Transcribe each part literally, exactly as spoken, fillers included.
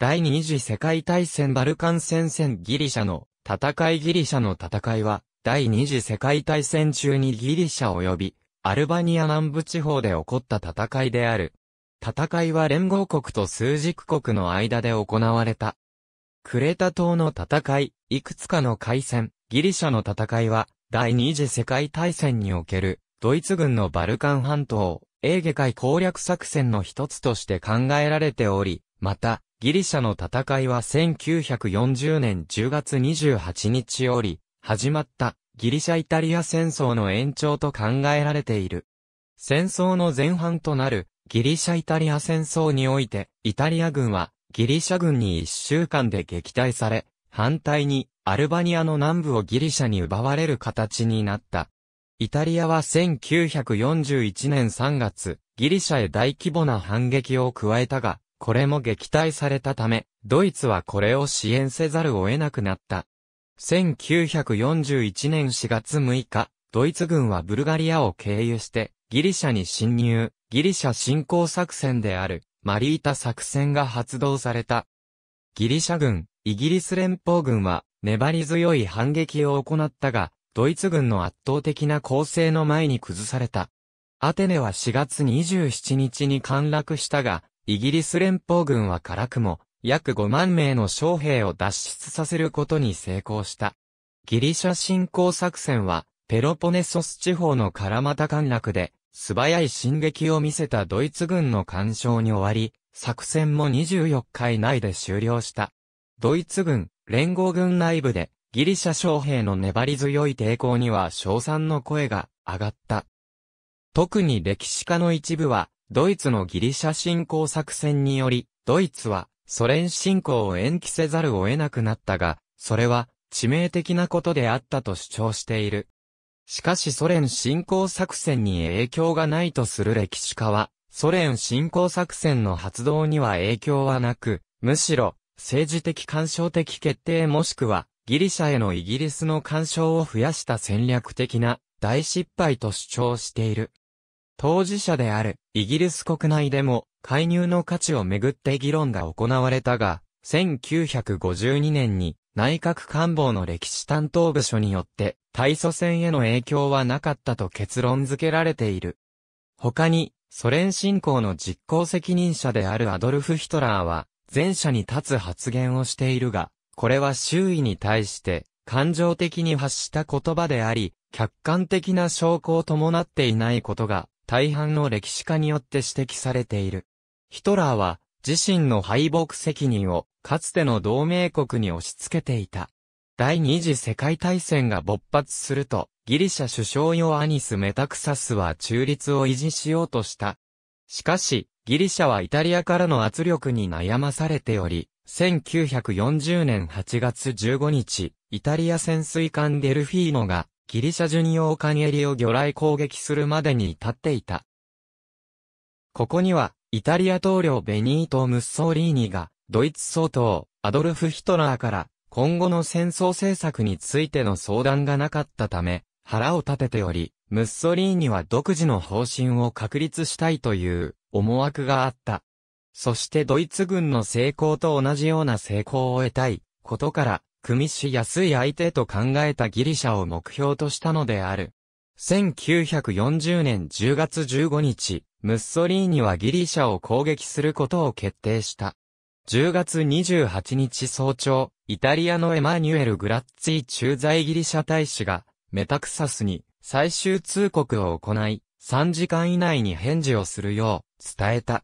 第二次世界大戦バルカン戦線ギリシャの戦いギリシャの戦いは、第二次世界大戦中にギリシャ及び、アルバニア南部地方で起こった戦いである。戦いは連合国と枢軸国の間で行われた。クレタ島の戦い、いくつかの海戦、ギリシャの戦いは、第二次世界大戦における、ドイツ軍のバルカン半島、エーゲ海攻略作戦の一つとして考えられており、また、ギリシャの戦いはせんきゅうひゃくよんじゅうねんじゅうがつにじゅうはちにちより始まったギリシャ・イタリア戦争の延長と考えられている。戦争の前半となるギリシャ・イタリア戦争においてイタリア軍はギリシャ軍にいっしゅうかんで撃退され、反対にアルバニアの南部をギリシャに奪われる形になった。イタリアはせんきゅうひゃくよんじゅういちねんさんがつギリシャへ大規模な反撃を加えたが、これも撃退されたため、ドイツはこれを支援せざるを得なくなった。せんきゅうひゃくよんじゅういちねんしがつむいか、ドイツ軍はブルガリアを経由して、ギリシャに侵入、ギリシャ侵攻作戦である、マリータ作戦が発動された。ギリシャ軍、イギリス連邦軍は、粘り強い反撃を行ったが、ドイツ軍の圧倒的な攻勢の前に崩された。アテネはしがつにじゅうしちにちに陥落したが、イギリス連邦軍は辛くも約ごまんめいの将兵を脱出させることに成功した。ギリシャ侵攻作戦はペロポネソス地方のカラマタ陥落で素早い進撃を見せたドイツ軍の干渉に終わり、作戦もにじゅうよっか以内で終了した。ドイツ軍、連合軍内部でギリシャ将兵の粘り強い抵抗には称賛の声が上がった。特に歴史家の一部は、ドイツのギリシャ侵攻作戦により、ドイツはソ連侵攻を延期せざるを得なくなったが、それは致命的なことであったと主張している。しかしソ連侵攻作戦に影響がないとする歴史家は、ソ連侵攻作戦の発動には影響はなく、むしろ政治的干渉的決定もしくはギリシャへのイギリスの干渉を増やした戦略的な大失敗と主張している。当事者であるイギリス国内でも介入の価値をめぐって議論が行われたが、せんきゅうひゃくごじゅうにねんに内閣官房の歴史担当部署によって対ソ戦への影響はなかったと結論付けられている。他に、ソ連侵攻の実行責任者であるアドルフ・ヒトラーは前者に立つ発言をしているが、これは周囲に対して感情的に発した言葉であり、客観的な証拠を伴っていないことが、大半の歴史家によって指摘されている。ヒトラーは自身の敗北責任をかつての同盟国に押し付けていた。第二次世界大戦が勃発するとギリシャ首相ヨアニス・メタクサスは中立を維持しようとした。しかしギリシャはイタリアからの圧力に悩まされており、せんきゅうひゃくよんじゅうねんはちがつじゅうごにち、イタリア潜水艦デルフィーノがギリシャ巡洋艦エリを魚雷攻撃するまでに至っていた。ここには、イタリア統領ベニート・ムッソーリーニが、ドイツ総統、アドルフ・ヒトラーから、今後の戦争政策についての相談がなかったため、腹を立てており、ムッソリーニは独自の方針を確立したいという思惑があった。そしてドイツ軍の成功と同じような成功を得たいことから、組みしやすい相手と考えたギリシャを目標としたのである。せんきゅうひゃくよんじゅうねんじゅうがつじゅうごにち、ムッソリーニはギリシャを攻撃することを決定した。じゅうがつにじゅうはちにち早朝、イタリアのエマニュエル・グラッツィ駐在ギリシャ大使が、メタクサスに最終通告を行い、さんじかん以内に返事をするよう伝えた。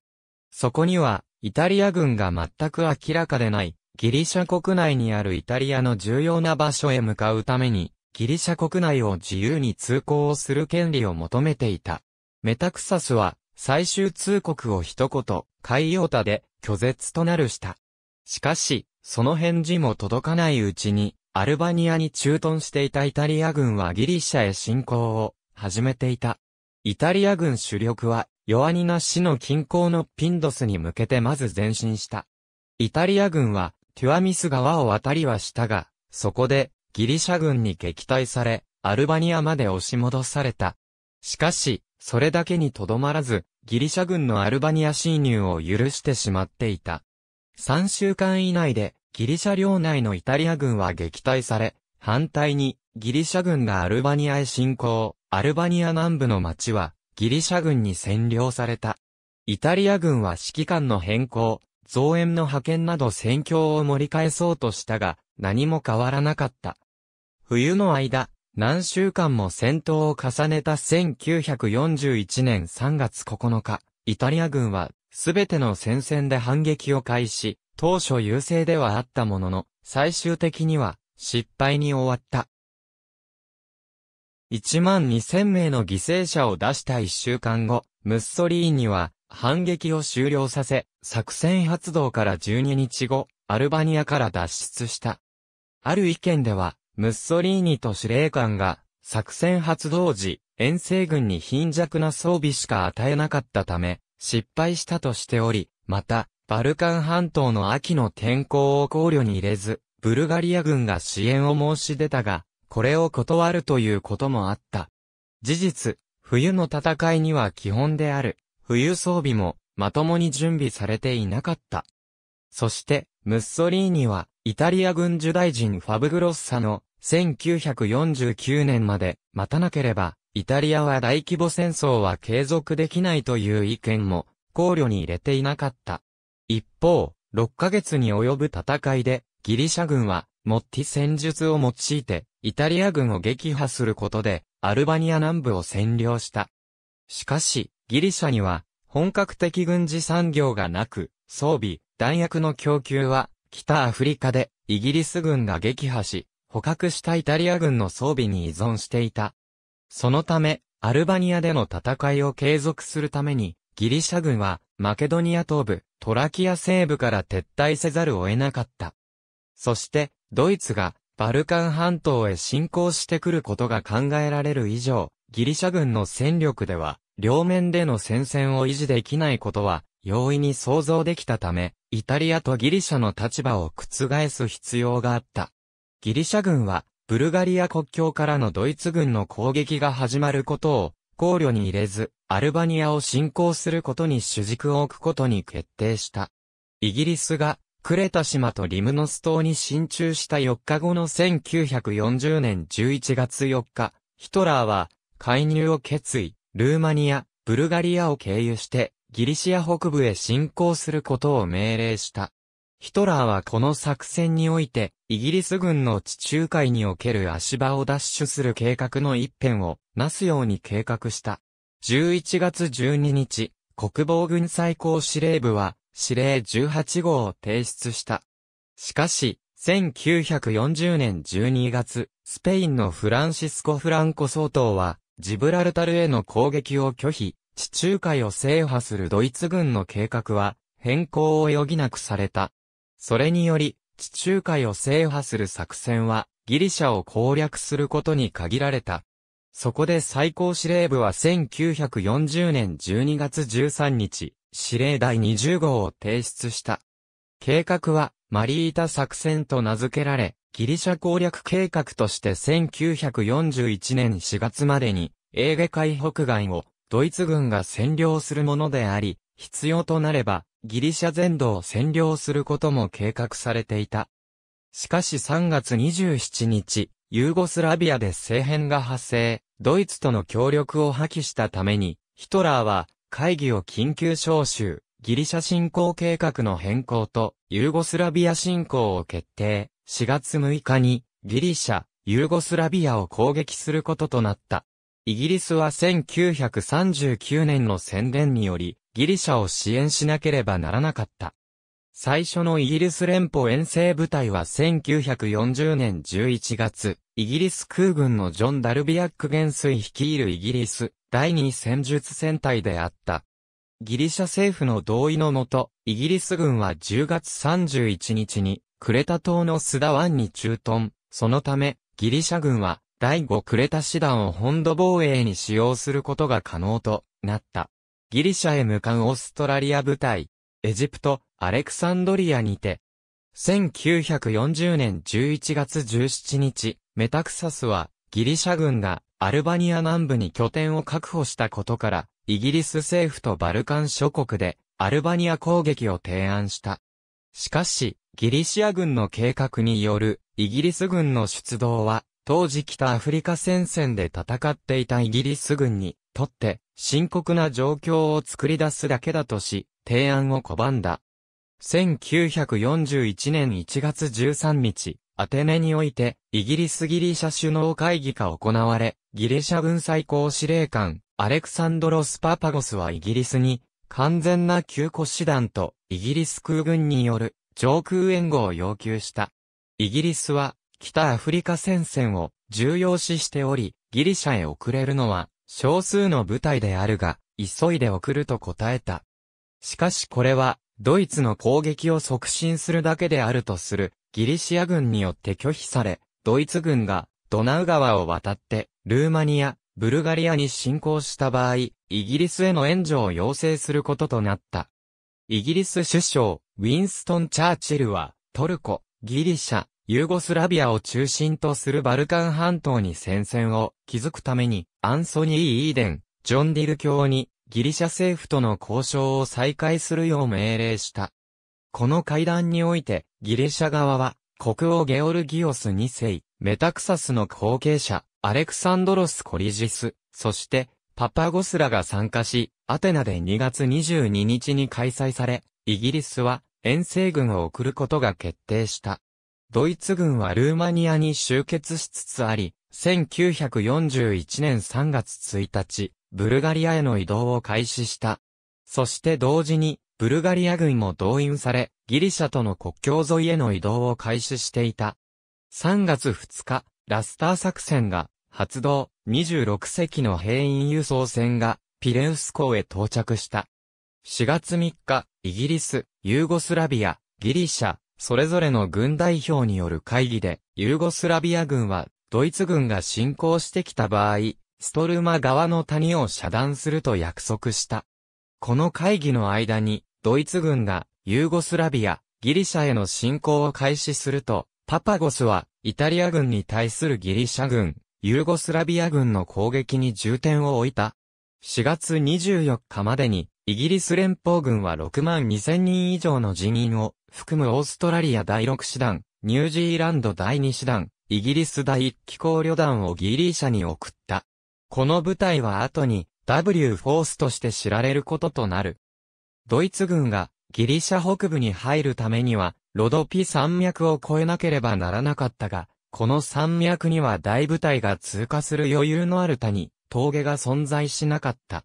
そこには、イタリア軍が全く明らかでない。ギリシャ国内にあるイタリアの重要な場所へ向かうために、ギリシャ国内を自由に通行をする権利を求めていた。メタクサスは、最終通告を一言、海洋多で拒絶となるした。しかし、その返事も届かないうちに、アルバニアに駐屯していたイタリア軍はギリシャへ侵攻を始めていた。イタリア軍主力は、ヨアニナ市の近郊のピンドスに向けてまず前進した。イタリア軍は、テュアミス川を渡りはしたが、そこでギリシャ軍に撃退され、アルバニアまで押し戻された。しかし、それだけにとどまらず、ギリシャ軍のアルバニア侵入を許してしまっていた。さんしゅうかん以内でギリシャ領内のイタリア軍は撃退され、反対にギリシャ軍がアルバニアへ侵攻、アルバニア南部の町はギリシャ軍に占領された。イタリア軍は指揮官の変更、増援の派遣など戦況を盛り返そうとしたが、何も変わらなかった。冬の間、何週間も戦闘を重ねたせんきゅうひゃくよんじゅういちねんさんがつここのか、イタリア軍はすべての戦線で反撃を開始、当初優勢ではあったものの、最終的には失敗に終わった。いちまんにせんめいの犠牲者を出したいっしゅうかんご、ムッソリーニは、反撃を終了させ、作戦発動からじゅうににちご、アルバニアから脱出した。ある意見では、ムッソリーニと司令官が、作戦発動時、遠征軍に貧弱な装備しか与えなかったため、失敗したとしており、また、バルカン半島の秋の天候を考慮に入れず、ブルガリア軍が支援を申し出たが、これを断るということもあった。事実、冬の戦いには基本である。冬装備もまともに準備されていなかった。そして、ムッソリーニは、イタリア軍受大臣ファブグロッサのせんきゅうひゃくよんじゅうきゅうねんまで待たなければ、イタリアは大規模戦争は継続できないという意見も考慮に入れていなかった。一方、ろっかげつに及ぶ戦いで、ギリシャ軍は、モッティ戦術を用いて、イタリア軍を撃破することで、アルバニア南部を占領した。しかし、ギリシャには本格的軍事産業がなく、装備、弾薬の供給は北アフリカでイギリス軍が撃破し、捕獲したイタリア軍の装備に依存していた。そのため、アルバニアでの戦いを継続するために、ギリシャ軍はマケドニア東部、トラキア西部から撤退せざるを得なかった。そして、ドイツがバルカン半島へ侵攻してくることが考えられる以上、ギリシャ軍の戦力では、両面での戦線を維持できないことは容易に想像できたため、イタリアとギリシャの立場を覆す必要があった。ギリシャ軍は、ブルガリア国境からのドイツ軍の攻撃が始まることを考慮に入れず、アルバニアを侵攻することに主軸を置くことに決定した。イギリスが、クレタ島とリムノス島に進駐したよっかごのせんきゅうひゃくよんじゅうねんじゅういちがつよっか、ヒトラーは、介入を決意。ルーマニア、ブルガリアを経由して、ギリシア北部へ侵攻することを命令した。ヒトラーはこの作戦において、イギリス軍の地中海における足場を奪取する計画の一辺を、なすように計画した。じゅういちがつじゅうににち、国防軍最高司令部は、司令じゅうはちごうを提出した。しかし、せんきゅうひゃくよんじゅうねんじゅうにがつ、スペインのフランシスコ・フランコ総統は、ジブラルタルへの攻撃を拒否、地中海を制覇するドイツ軍の計画は変更を余儀なくされた。それにより、地中海を制覇する作戦はギリシャを攻略することに限られた。そこで最高司令部はせんきゅうひゃくよんじゅうねんじゅうにがつじゅうさんにち、司令第にじゅうごうを提出した。計画はマリータ作戦と名付けられ、ギリシャ攻略計画としてせんきゅうひゃくよんじゅういちねんしがつまでにエーゲ海北岸をドイツ軍が占領するものであり、必要となればギリシャ全土を占領することも計画されていた。しかしさんがつにじゅうしちにち、ユーゴスラビアで政変が発生、ドイツとの協力を破棄したために、ヒトラーは会議を緊急招集、ギリシャ侵攻計画の変更とユーゴスラビア侵攻を決定。しがつむいかにギリシャ、ユーゴスラビアを攻撃することとなった。イギリスはせんきゅうひゃくさんじゅうきゅうねんの宣言によりギリシャを支援しなければならなかった。最初のイギリス連邦遠征部隊はせんきゅうひゃくよんじゅうねんじゅういちがつ、イギリス空軍のジョン・ダルビアック元帥率いるイギリス第に戦術戦隊であった。ギリシャ政府の同意のもと、イギリス軍はじゅうがつさんじゅういちにちに、クレタ島のスダ湾に駐屯。そのため、ギリシャ軍は、だいごクレタ師団を本土防衛に使用することが可能となった。ギリシャへ向かうオーストラリア部隊、エジプト、アレクサンドリアにて、せんきゅうひゃくよんじゅうねんじゅういちがつじゅうしちにち、メタクサスは、ギリシャ軍がアルバニア南部に拠点を確保したことから、イギリス政府とバルカン諸国でアルバニア攻撃を提案した。しかし、ギリシア軍の計画によるイギリス軍の出動は、当時北アフリカ戦線で戦っていたイギリス軍にとって深刻な状況を作り出すだけだとし、提案を拒んだ。せんきゅうひゃくよんじゅういちねんいちがつじゅうさんにち、アテネにおいて、イギリスギリシャ首脳会議が行われ、ギリシャ軍最高司令官、アレクサンドロス・パパゴスはイギリスに、完全な急虎手段と、イギリス空軍による上空援護を要求した。イギリスは、北アフリカ戦線を重要視しており、ギリシャへ送れるのは少数の部隊であるが、急いで送ると答えた。しかしこれは、ドイツの攻撃を促進するだけであるとするギリシア軍によって拒否され、ドイツ軍がドナウ川を渡ってルーマニア、ブルガリアに侵攻した場合、イギリスへの援助を要請することとなった。イギリス首相、ウィンストン・チャーチルは、トルコ、ギリシャ、ユーゴスラビアを中心とするバルカン半島に戦線を築くために、アンソニー・イーデン、ジョン・ディル卿にギリシャ政府との交渉を再開するよう命令した。この会談において、ギリシャ側は、国王ゲオルギオスにせい、メタクサスの後継者、アレクサンドロス・コリジス、そして、パパゴスらが参加し、アテナでにがつにじゅうににちに開催され、イギリスは遠征軍を送ることが決定した。ドイツ軍はルーマニアに集結しつつあり、せんきゅうひゃくよんじゅういちねんさんがつついたち、ブルガリアへの移動を開始した。そして同時に、ブルガリア軍も動員され、ギリシャとの国境沿いへの移動を開始していた。さんがつふつか、ラスター作戦が発動、にじゅうろくせきの兵員輸送船がピレウス港へ到着した。しがつみっか、イギリス、ユーゴスラビア、ギリシャ、それぞれの軍代表による会議で、ユーゴスラビア軍は、ドイツ軍が侵攻してきた場合、ストルマ川の谷を遮断すると約束した。この会議の間に、ドイツ軍が、ユーゴスラビア、ギリシャへの侵攻を開始すると、パパゴスは、イタリア軍に対するギリシャ軍、ユーゴスラビア軍の攻撃に重点を置いた。しがつにじゅうよっかまでに、イギリス連邦軍はろくまんにせんにん以上の人員を含むオーストラリアだいろくしだん、ニュージーランドだいにしだん、イギリスだいいっきこうりょだんをギリシャに送った。この部隊は後に ダブリュー フォースとして知られることとなる。ドイツ軍がギリシャ北部に入るためにはロドピ山脈を越えなければならなかったが、この山脈には大部隊が通過する余裕のある谷、峠が存在しなかった。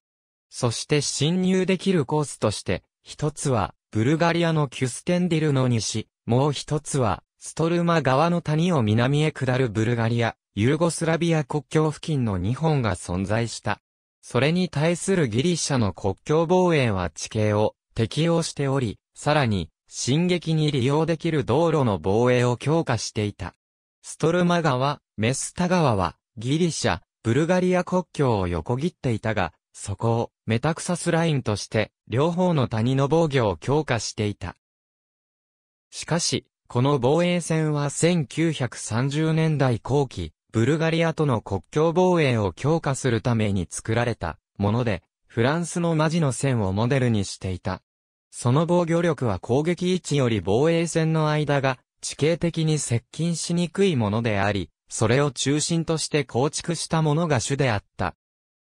そして侵入できるコースとして、一つはブルガリアのキュステンディルの西、もう一つはストルマ川の谷を南へ下るブルガリア、ユーゴスラビア国境付近のにほんが存在した。それに対するギリシャの国境防衛は地形を適用しており、さらに進撃に利用できる道路の防衛を強化していた。ストルマ川、メスタ川はギリシャ、ブルガリア国境を横切っていたが、そこをメタクサスラインとして両方の谷の防御を強化していた。しかし、この防衛線はせんきゅうひゃくさんじゅうねんだいこう期、ブルガリアとの国境防衛を強化するために作られたもので、フランスのマジの線をモデルにしていた。その防御力は攻撃位置より防衛線の間が地形的に接近しにくいものであり、それを中心として構築したものが主であった。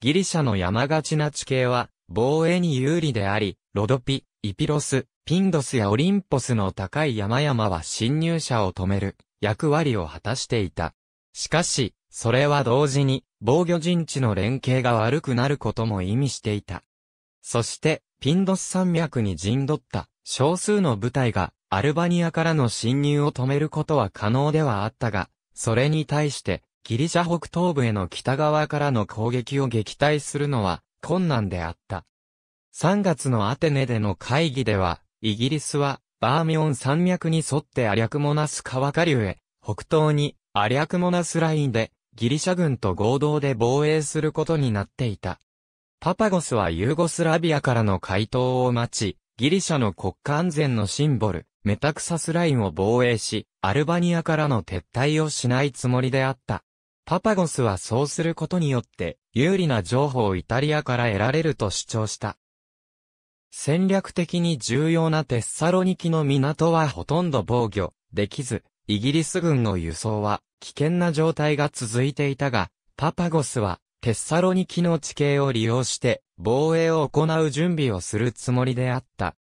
ギリシャの山がちな地形は防衛に有利であり、ロドピ、イピロス、ピンドスやオリンポスの高い山々は侵入者を止める役割を果たしていた。しかし、それは同時に防御陣地の連携が悪くなることも意味していた。そして、ピンドス山脈に陣取った少数の部隊がアルバニアからの侵入を止めることは可能ではあったが、それに対して、ギリシャ北東部への北側からの攻撃を撃退するのは困難であった。さんがつのアテネでの会議では、イギリスはバーミオン山脈に沿ってアリャクモナス川下流へ、北東にアリャクモナスラインでギリシャ軍と合同で防衛することになっていた。パパゴスはユーゴスラビアからの回答を待ち、ギリシャの国家安全のシンボル、メタクサスラインを防衛し、アルバニアからの撤退をしないつもりであった。パパゴスはそうすることによって有利な譲歩をイタリアから得られると主張した。戦略的に重要なテッサロニキの港はほとんど防御できず、イギリス軍の輸送は危険な状態が続いていたが、パパゴスはテッサロニキの地形を利用して防衛を行う準備をするつもりであった。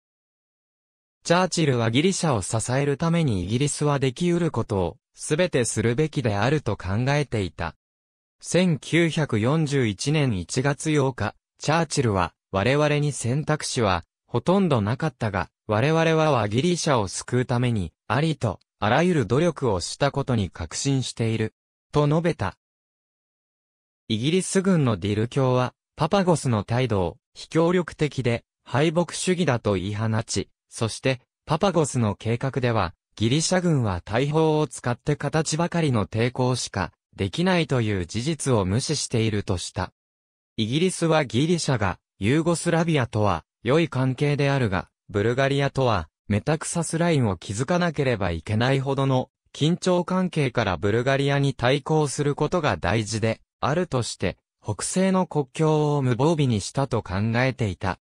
チャーチルはギリシャを支えるためにイギリスはできうることを全てするべきであると考えていた。せんきゅうひゃくよんじゅういちねんいちがつようか、チャーチルは我々に選択肢はほとんどなかったが、我々はギリシャを救うためにありとあらゆる努力をしたことに確信している。と述べた。イギリス軍のディル卿は、パパゴスの態度を、非協力的で、敗北主義だと言い放ち、そして、パパゴスの計画では、ギリシャ軍は大砲を使って形ばかりの抵抗しか、できないという事実を無視しているとした。イギリスはギリシャが、ユーゴスラビアとは、良い関係であるが、ブルガリアとは、メタクサスラインを築かなければいけないほどの、緊張関係からブルガリアに対抗することが大事で、あるとして、北西の国境を無防備にしたと考えていた。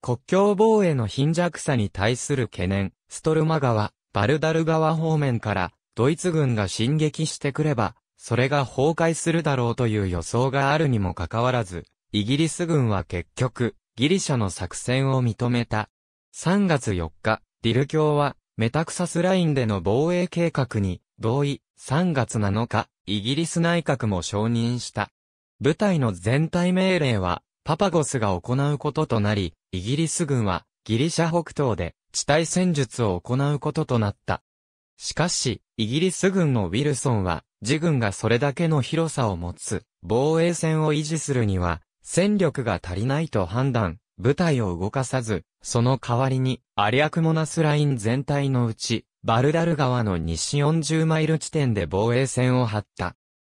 国境防衛の貧弱さに対する懸念、ストルマ川、バルダル川方面から、ドイツ軍が進撃してくれば、それが崩壊するだろうという予想があるにもかかわらず、イギリス軍は結局、ギリシャの作戦を認めた。さんがつよっか、ディル卿は、メタクサスラインでの防衛計画に、同意、さんがつなのか、イギリス内閣も承認した。部隊の全体命令は、パパゴスが行うこととなり、イギリス軍は、ギリシャ北東で、地対戦術を行うこととなった。しかし、イギリス軍のウィルソンは、自軍がそれだけの広さを持つ、防衛線を維持するには、戦力が足りないと判断、部隊を動かさず、その代わりに、アリアクモナスライン全体のうち、バルダル川の西よんじゅうマイル地点で防衛線を張った。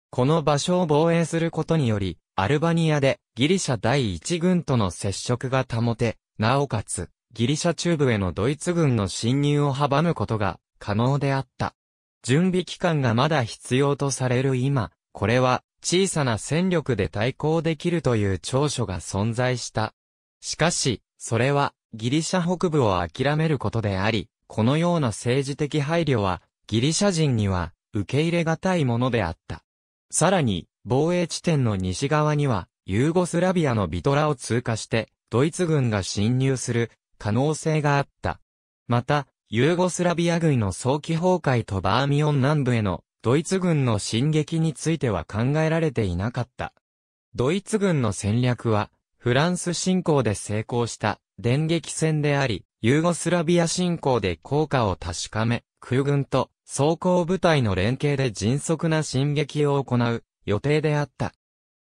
この場所を防衛することにより、アルバニアでギリシャ第一軍との接触が保て、なおかつ、ギリシャ中部へのドイツ軍の侵入を阻むことが可能であった。準備期間がまだ必要とされる今、これは小さな戦力で対抗できるという長所が存在した。しかし、それはギリシャ北部を諦めることであり、このような政治的配慮は、ギリシャ人には、受け入れがたいものであった。さらに、防衛地点の西側には、ユーゴスラビアのビトラを通過して、ドイツ軍が侵入する、可能性があった。また、ユーゴスラビア軍の早期崩壊とバーミヨン南部への、ドイツ軍の進撃については考えられていなかった。ドイツ軍の戦略は、フランス侵攻で成功した、電撃戦であり、ユーゴスラビア侵攻で効果を確かめ、空軍と装甲部隊の連携で迅速な進撃を行う予定であった。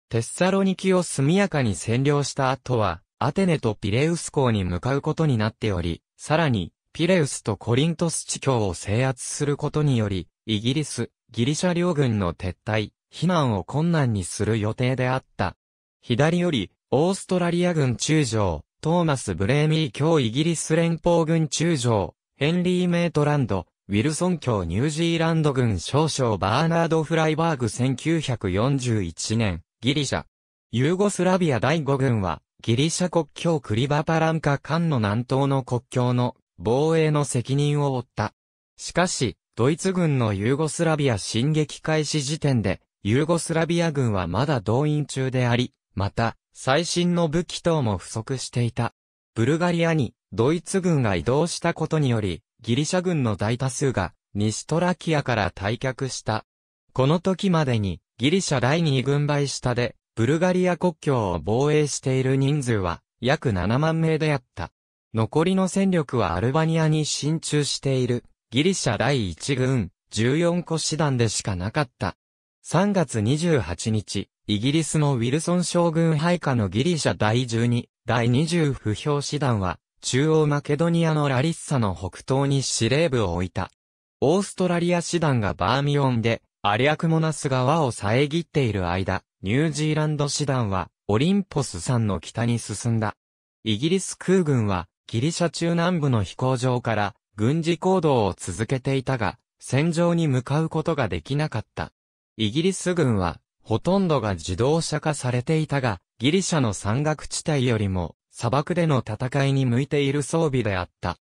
テッサロニキを速やかに占領した後は、アテネとピレウス港に向かうことになっており、さらに、ピレウスとコリントス地峡を制圧することにより、イギリス、ギリシャ両軍の撤退、避難を困難にする予定であった。左より、オーストラリア軍中将、トーマス・ブレーミー卿イギリス連邦軍中将、ヘンリー・メイトランド、ウィルソン卿ニュージーランド軍少将バーナード・フライバーグせんきゅうひゃくよんじゅういちねん、ギリシャ。ユーゴスラビアだいご軍は、ギリシャ国境クリバパランカ間の南東の国境の防衛の責任を負った。しかし、ドイツ軍のユーゴスラビア進撃開始時点で、ユーゴスラビア軍はまだ動員中であり、また、最新の武器等も不足していた。ブルガリアにドイツ軍が移動したことにより、ギリシャ軍の大多数が西トラキアから退却した。この時までにギリシャだいに軍配下でブルガリア国境を防衛している人数は約ななまんめいであった。残りの戦力はアルバニアに進駐しているギリシャだいいち軍じゅうよんこしだんでしかなかった。さんがつにじゅうはちにち、イギリスのウィルソン将軍配下のギリシャだいじゅうに、だいにじゅう不評師団は、中央マケドニアのラリッサの北東に司令部を置いた。オーストラリア師団がバーミヨンで、アリアクモナス川を遮っている間、ニュージーランド師団は、オリンポス山の北に進んだ。イギリス空軍は、ギリシャ中南部の飛行場から、軍事行動を続けていたが、戦場に向かうことができなかった。イギリス軍は、ほとんどが自動車化されていたが、ギリシャの山岳地帯よりも砂漠での戦いに向いている装備であった。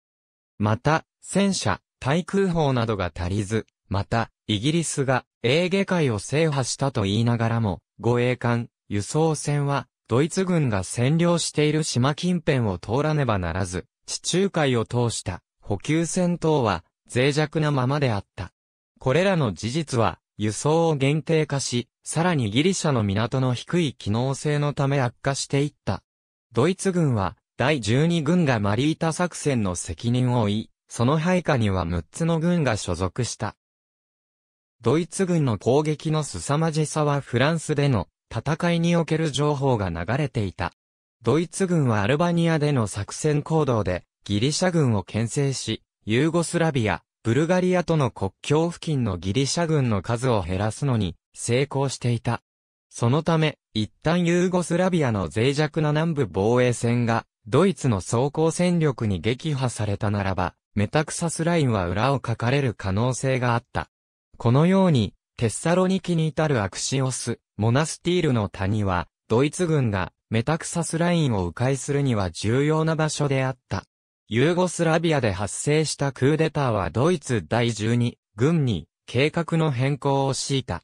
また、戦車、対空砲などが足りず、また、イギリスがエーゲ海を制覇したと言いながらも、護衛艦、輸送船は、ドイツ軍が占領している島近辺を通らねばならず、地中海を通した補給船等は脆弱なままであった。これらの事実は、輸送を限定化し、さらにギリシャの港の低い機能性のため悪化していった。ドイツ軍は、だいじゅうにぐんがマリータ作戦の責任を負い、その配下にはむっつの軍が所属した。ドイツ軍の攻撃の凄まじさはフランスでの戦いにおける情報が流れていた。ドイツ軍はアルバニアでの作戦行動でギリシャ軍を牽制し、ユーゴスラビア、ブルガリアとの国境付近のギリシャ軍の数を減らすのに成功していた。そのため、一旦ユーゴスラビアの脆弱な南部防衛線がドイツの装甲戦力に撃破されたならば、メタクサスラインは裏をかかれる可能性があった。このように、テッサロニキに至るアクシオス、モナスティールの谷は、ドイツ軍がメタクサスラインを迂回するには重要な場所であった。ユーゴスラビアで発生したクーデターはドイツだいじゅうにぐんに計画の変更を強いた。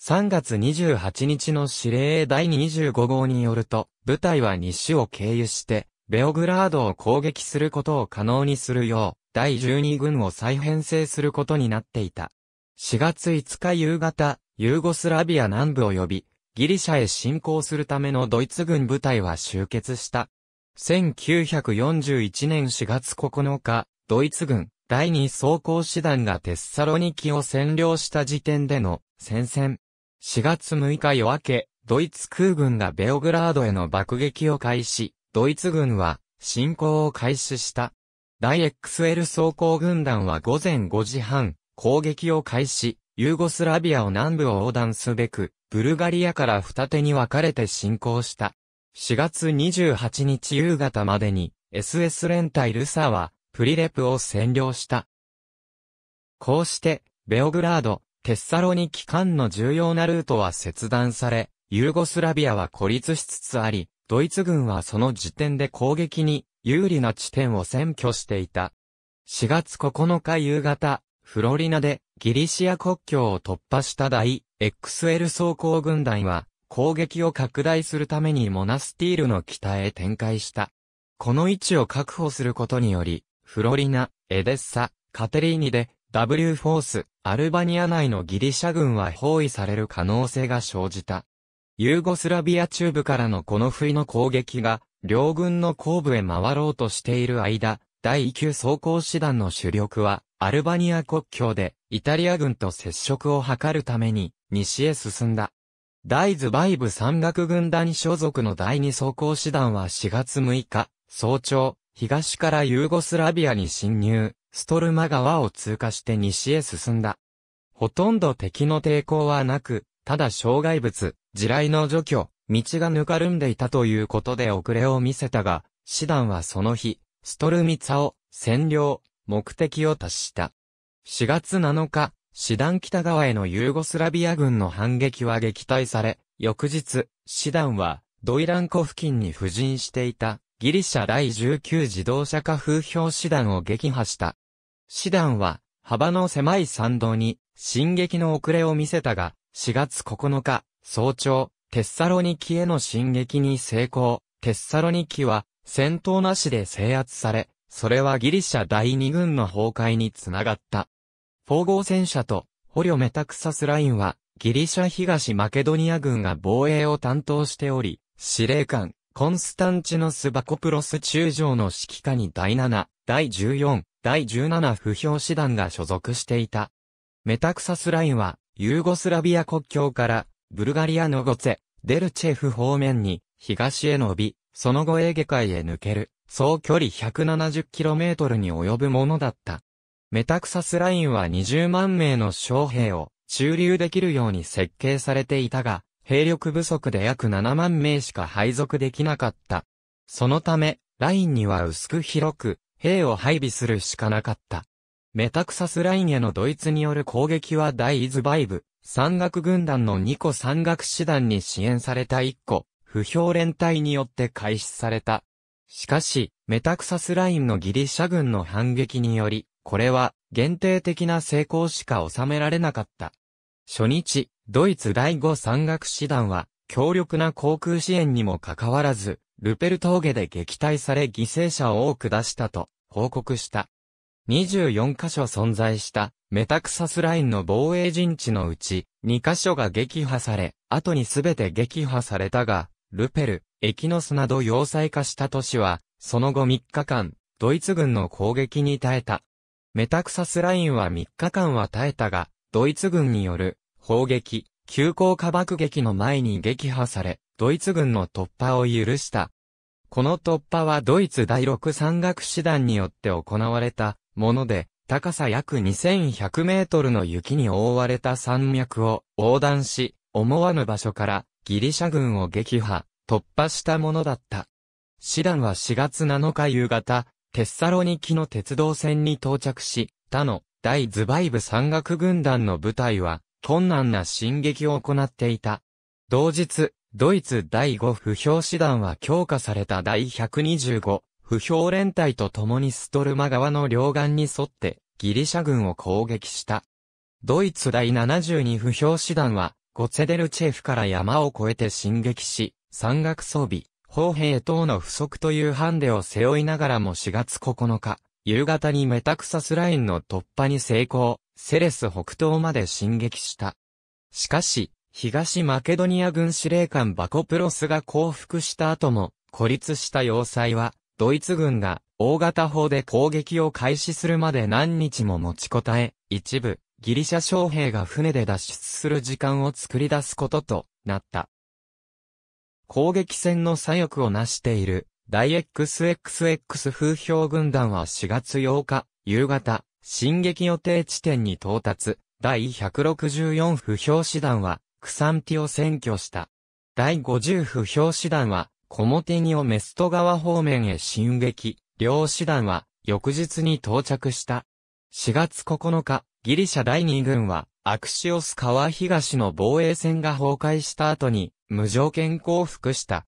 さんがつにじゅうはちにちの司令だいにじゅうごごうによると、部隊は西を経由して、ベオグラードを攻撃することを可能にするよう、だいじゅうにぐんを再編成することになっていた。しがついつか夕方、ユーゴスラビア南部及び、ギリシャへ侵攻するためのドイツ軍部隊は集結した。せんきゅうひゃくよんじゅういちねんしがつここのか、ドイツ軍だいに装甲師団がテッサロニキを占領した時点での戦線。しがつむいか夜明け、ドイツ空軍がベオグラードへの爆撃を開始、ドイツ軍は侵攻を開始した。だいエックスエル 装甲軍団はごぜんごじはん、攻撃を開始、ユーゴスラビアを南部を横断すべく、ブルガリアから二手に分かれて侵攻した。しがつにじゅうはちにち夕方までに、エスエス 連隊ルサは、プリレプを占領した。こうして、ベオグラード、テッサロニキ間の重要なルートは切断され、ユーゴスラビアは孤立しつつあり、ドイツ軍はその時点で攻撃に有利な地点を占拠していた。しがつここのか夕方、フロリナでギリシア国境を突破しただいエックスエル 装甲軍団は攻撃を拡大するためにモナスティールの北へ展開した。この位置を確保することにより、フロリナ、エデッサ、カテリーニで ダブリュー フォース、アルバニア内のギリシャ軍は包囲される可能性が生じた。ユーゴスラビア中部からのこの不意の攻撃が両軍の後部へ回ろうとしている間、だいきゅう装甲師団の主力は、アルバニア国境で、イタリア軍と接触を図るために、西へ進んだ。第ズバイブ山岳軍団所属のだいに装甲師団はしがつむいか、早朝、東からユーゴスラビアに侵入、ストルマ川を通過して西へ進んだ。ほとんど敵の抵抗はなく、ただ障害物、地雷の除去、道がぬかるんでいたということで遅れを見せたが、師団はその日、ストルミツァを占領。目的を達した。しがつなのか、師団北側へのユーゴスラビア軍の反撃は撃退され、翌日、師団はドイラン湖付近に布陣していたギリシャだいじゅうきゅう自動車化風評師団を撃破した。師団は幅の狭い参道に進撃の遅れを見せたが、しがつここのか、早朝、テッサロニキへの進撃に成功。テッサロニキは戦闘なしで制圧され、それはギリシャだいにぐんの崩壊につながった。フォー号戦車と捕虜メタクサスラインはギリシャ東マケドニア軍が防衛を担当しており、司令官コンスタンチノス・バコプロス中将の指揮下にだいなな、だいじゅうよん、だいじゅうなな不評師団が所属していた。メタクサスラインはユーゴスラビア国境からブルガリアのゴツェ、デルチェフ方面に東へ延び、その後エーゲ海へ抜ける。総距離 ひゃくななじゅうキロメートル に及ぶものだった。メタクサスラインはにじゅうまんめいの将兵を駐留できるように設計されていたが、兵力不足で約ななまんめいしか配属できなかった。そのため、ラインには薄く広く兵を配備するしかなかった。メタクサスラインへのドイツによる攻撃は第ズバイブ、山岳軍団のにこ山岳師団に支援されたいっこ、不評連隊によって開始された。しかし、メタクサスラインのギリシャ軍の反撃により、これは限定的な成功しか収められなかった。初日、ドイツだいご山岳師団は、強力な航空支援にもかかわらず、ルペル峠で撃退され犠牲者を多く出したと報告した。にじゅうよんカ所存在したメタクサスラインの防衛陣地のうちにカ所が撃破され、後にすべて撃破されたが、ルペル、エキノスなど要塞化した都市は、その後みっかかん、ドイツ軍の攻撃に耐えた。メタクサスラインはみっかかんは耐えたが、ドイツ軍による砲撃、急降下爆撃の前に撃破され、ドイツ軍の突破を許した。この突破はドイツだいろく山岳師団によって行われたもので、高さ約にせんひゃくメートルの雪に覆われた山脈を横断し、思わぬ場所からギリシャ軍を撃破、突破したものだった。師団はしがつなのか夕方、テッサロニキの鉄道線に到着し、他の大ズバイブ山岳軍団の部隊は困難な進撃を行っていた。同日、ドイツだいご歩兵師団は強化されただいひゃくにじゅうご歩兵連隊と共にストルマ川の両岸に沿ってギリシャ軍を攻撃した。ドイツだいななじゅうに歩兵師団はゴツェデルチェフから山を越えて進撃し、山岳装備、砲兵等の不足というハンデを背負いながらもしがつここのか、夕方にメタクサスラインの突破に成功、セレス北東まで進撃した。しかし、東マケドニア軍司令官バコプロスが降伏した後も、孤立した要塞は、ドイツ軍が大型砲で攻撃を開始するまで何日も持ちこたえ、一部、ギリシャ将兵が船で脱出する時間を作り出すこととなった。攻撃戦の左翼を成している、だいエックスエックスエックス 風評軍団はしがつようか、夕方、進撃予定地点に到達、だいひゃくろくじゅうよん風評師団は、クサンティを占拠した。だいごじゅう風評師団は、コモティニオメスト川方面へ進撃、両師団は、翌日に到着した。しがつここのか、ギリシャだいに軍は、アクシオス川東の防衛線が崩壊した後に、無条件降伏した。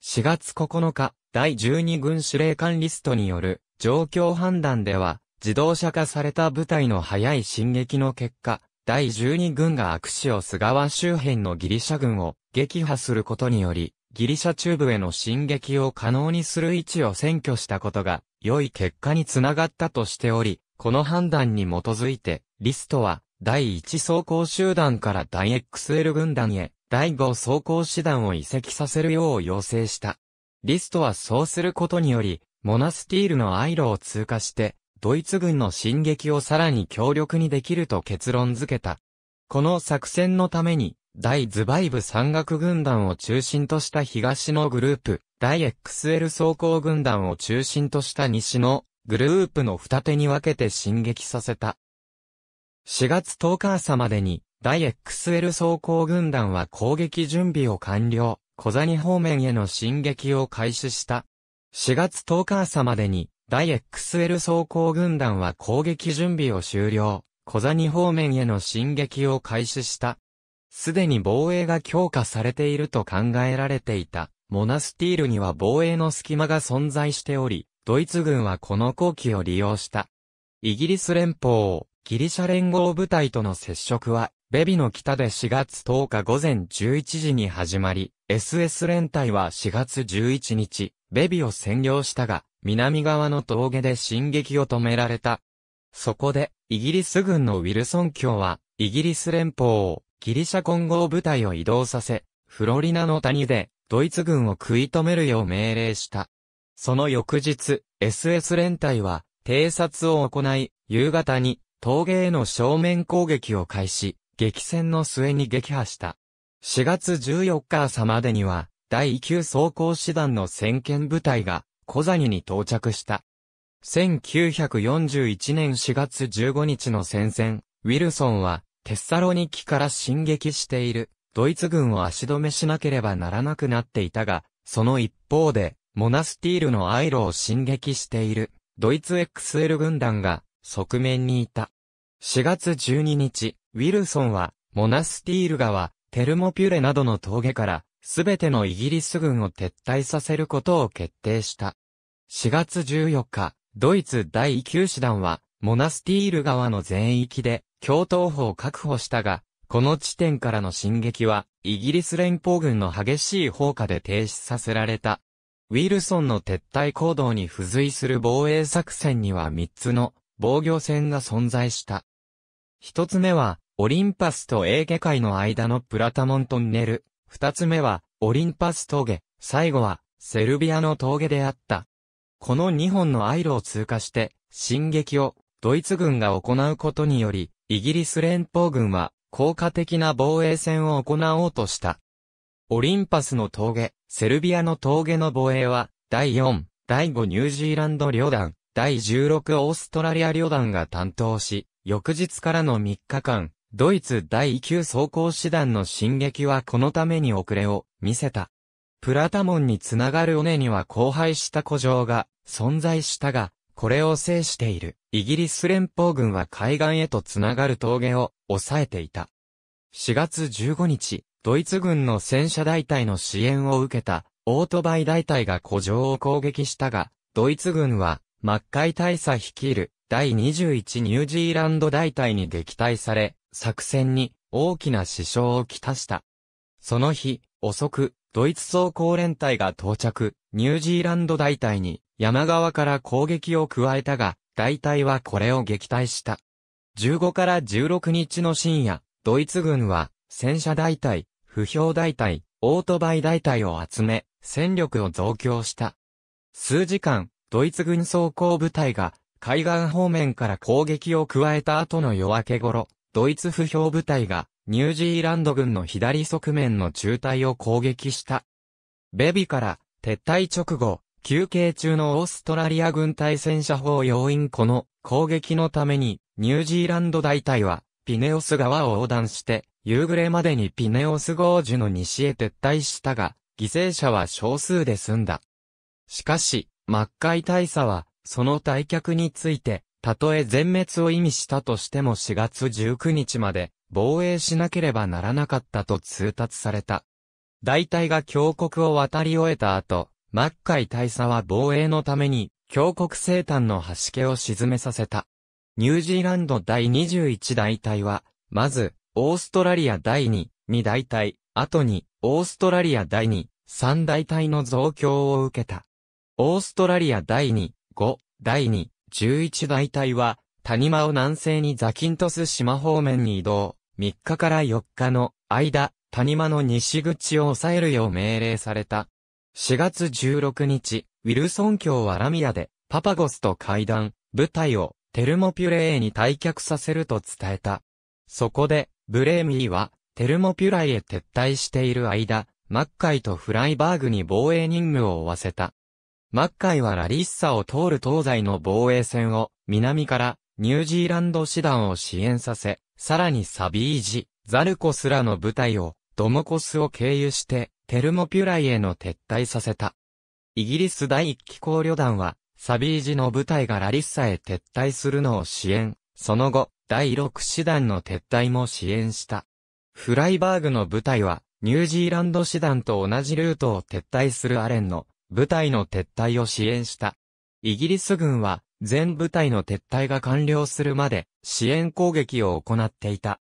しがつここのか、だいじゅうに軍司令官リストによる状況判断では、自動車化された部隊の早い進撃の結果、だいじゅうに軍がアクシオス川周辺のギリシャ軍を撃破することにより、ギリシャ中部への進撃を可能にする位置を占拠したことが、良い結果につながったとしており、この判断に基づいて、リストは、だいいち装甲集団からだいエックスエル軍団へ、だいご装甲師団を移籍させるよう要請した。リストはそうすることにより、モナスティールのアイロを通過して、ドイツ軍の進撃をさらに強力にできると結論付けた。この作戦のために、大ズバイブ山岳軍団を中心とした東のグループ、だいエックスエル装甲軍団を中心とした西のグループの二手に分けて進撃させた。しがつとおか朝までに、だいエックスエル装甲軍団は攻撃準備を完了、コザニ方面への進撃を開始した。しがつとおか朝までに、だいエックスエル装甲軍団は攻撃準備を終了、コザニ方面への進撃を開始した。すでに防衛が強化されていると考えられていた、モナスティールには防衛の隙間が存在しており、ドイツ軍はこの好機を利用した。イギリス連邦、ギリシャ連合部隊との接触は、ベビの北でしがつとおかごぜんじゅういちじに始まり、エスエス 連隊はしがつじゅういちにち、ベビを占領したが、南側の峠で進撃を止められた。そこで、イギリス軍のウィルソン卿は、イギリス連邦、ギリシャ混合部隊を移動させ、フロリナの谷で、ドイツ軍を食い止めるよう命令した。その翌日、エスエス 連隊は、偵察を行い、夕方に、峠への正面攻撃を開始。激戦の末に撃破した。しがつじゅうよっか朝までには、だいきゅう装甲師団の先遣部隊が、コザニに到着した。せんきゅうひゃくよんじゅういちねんしがつじゅうごにちの戦線、ウィルソンは、テッサロニキから進撃している、ドイツ軍を足止めしなければならなくなっていたが、その一方で、モナスティールのアイロを進撃している、ドイツ エックスエル 軍団が、側面にいた。しがつじゅうににち、ウィルソンは、モナスティール川、テルモピュレなどの峠から、すべてのイギリス軍を撤退させることを決定した。しがつじゅうよっか、ドイツだいきゅうしだんは、モナスティール川の全域で、橋頭保を確保したが、この地点からの進撃は、イギリス連邦軍の激しい砲火で停止させられた。ウィルソンの撤退行動に付随する防衛作戦にはみっつの防御線が存在した。ひとつめは、オリンパスとエーゲ海の間のプラタモントンネル。ふたつめは、オリンパス峠。最後は、セルビアの峠であった。このにほんのアイルを通過して、進撃をドイツ軍が行うことにより、イギリス連邦軍は効果的な防衛戦を行おうとした。オリンパスの峠、セルビアの峠の防衛は、だいよん、だいごニュージーランド旅団、だいじゅうろくオーストラリア旅団が担当し、翌日からのみっかかん、ドイツだいきゅう装甲師団の進撃はこのために遅れを見せた。プラタモンにつながる尾根には荒廃した古城が存在したが、これを制しているイギリス連邦軍は海岸へとつながる峠を抑えていた。しがつじゅうごにち、ドイツ軍の戦車大隊の支援を受けたオートバイ大隊が古城を攻撃したが、ドイツ軍はマッカイ大佐率いるだいにじゅういちニュージーランド大隊に撃退され、作戦に大きな支障をきたした。その日、遅く、ドイツ装甲連隊が到着、ニュージーランド大隊に山側から攻撃を加えたが、大隊はこれを撃退した。じゅうごからじゅうろくにちの深夜、ドイツ軍は戦車大隊、歩兵大隊、オートバイ大隊を集め、戦力を増強した。数時間、ドイツ軍装甲部隊が海岸方面から攻撃を加えた後の夜明け頃、ドイツ歩兵部隊がニュージーランド軍の左側面の中隊を攻撃した。ベビから撤退直後、休憩中のオーストラリア軍対戦車砲要員この攻撃のためにニュージーランド大隊はピネオス川を横断して夕暮れまでにピネオスゴージュの西へ撤退したが犠牲者は少数で済んだ。しかし、マッカイ大佐はその退却についてたとえ全滅を意味したとしてもしがつじゅうくにちまで防衛しなければならなかったと通達された。大隊が峡谷を渡り終えた後、マッカイ大佐は防衛のために峡谷西端の端家を沈めさせた。ニュージーランドだいにじゅういち大隊は、まず、オーストラリアだいに、に大隊、後に、オーストラリアだいに、さん大隊の増強を受けた。オーストラリアだいに、ご、だいに、じゅういち大隊は、谷間を南西にザキントス島方面に移動、みっかからよっかの間、谷間の西口を抑えるよう命令された。しがつじゅうろくにち、ウィルソン卿はラミアで、パパゴスと会談、部隊をテルモピュレイに退却させると伝えた。そこで、ブレーミーは、テルモピュライへ撤退している間、マッカイとフライバーグに防衛任務を負わせた。マッカイはラリッサを通る東西の防衛線を南からニュージーランド師団を支援させ、さらにサビージ、ザルコスらの部隊をドモコスを経由してテルモピュライへの撤退させた。イギリス第一機甲旅団はサビージの部隊がラリッサへ撤退するのを支援、その後だいろく師団の撤退も支援した。フライバーグの部隊はニュージーランド師団と同じルートを撤退するアレンの部隊の撤退を支援した。イギリス軍は全部隊の撤退が完了するまで支援攻撃を行っていた。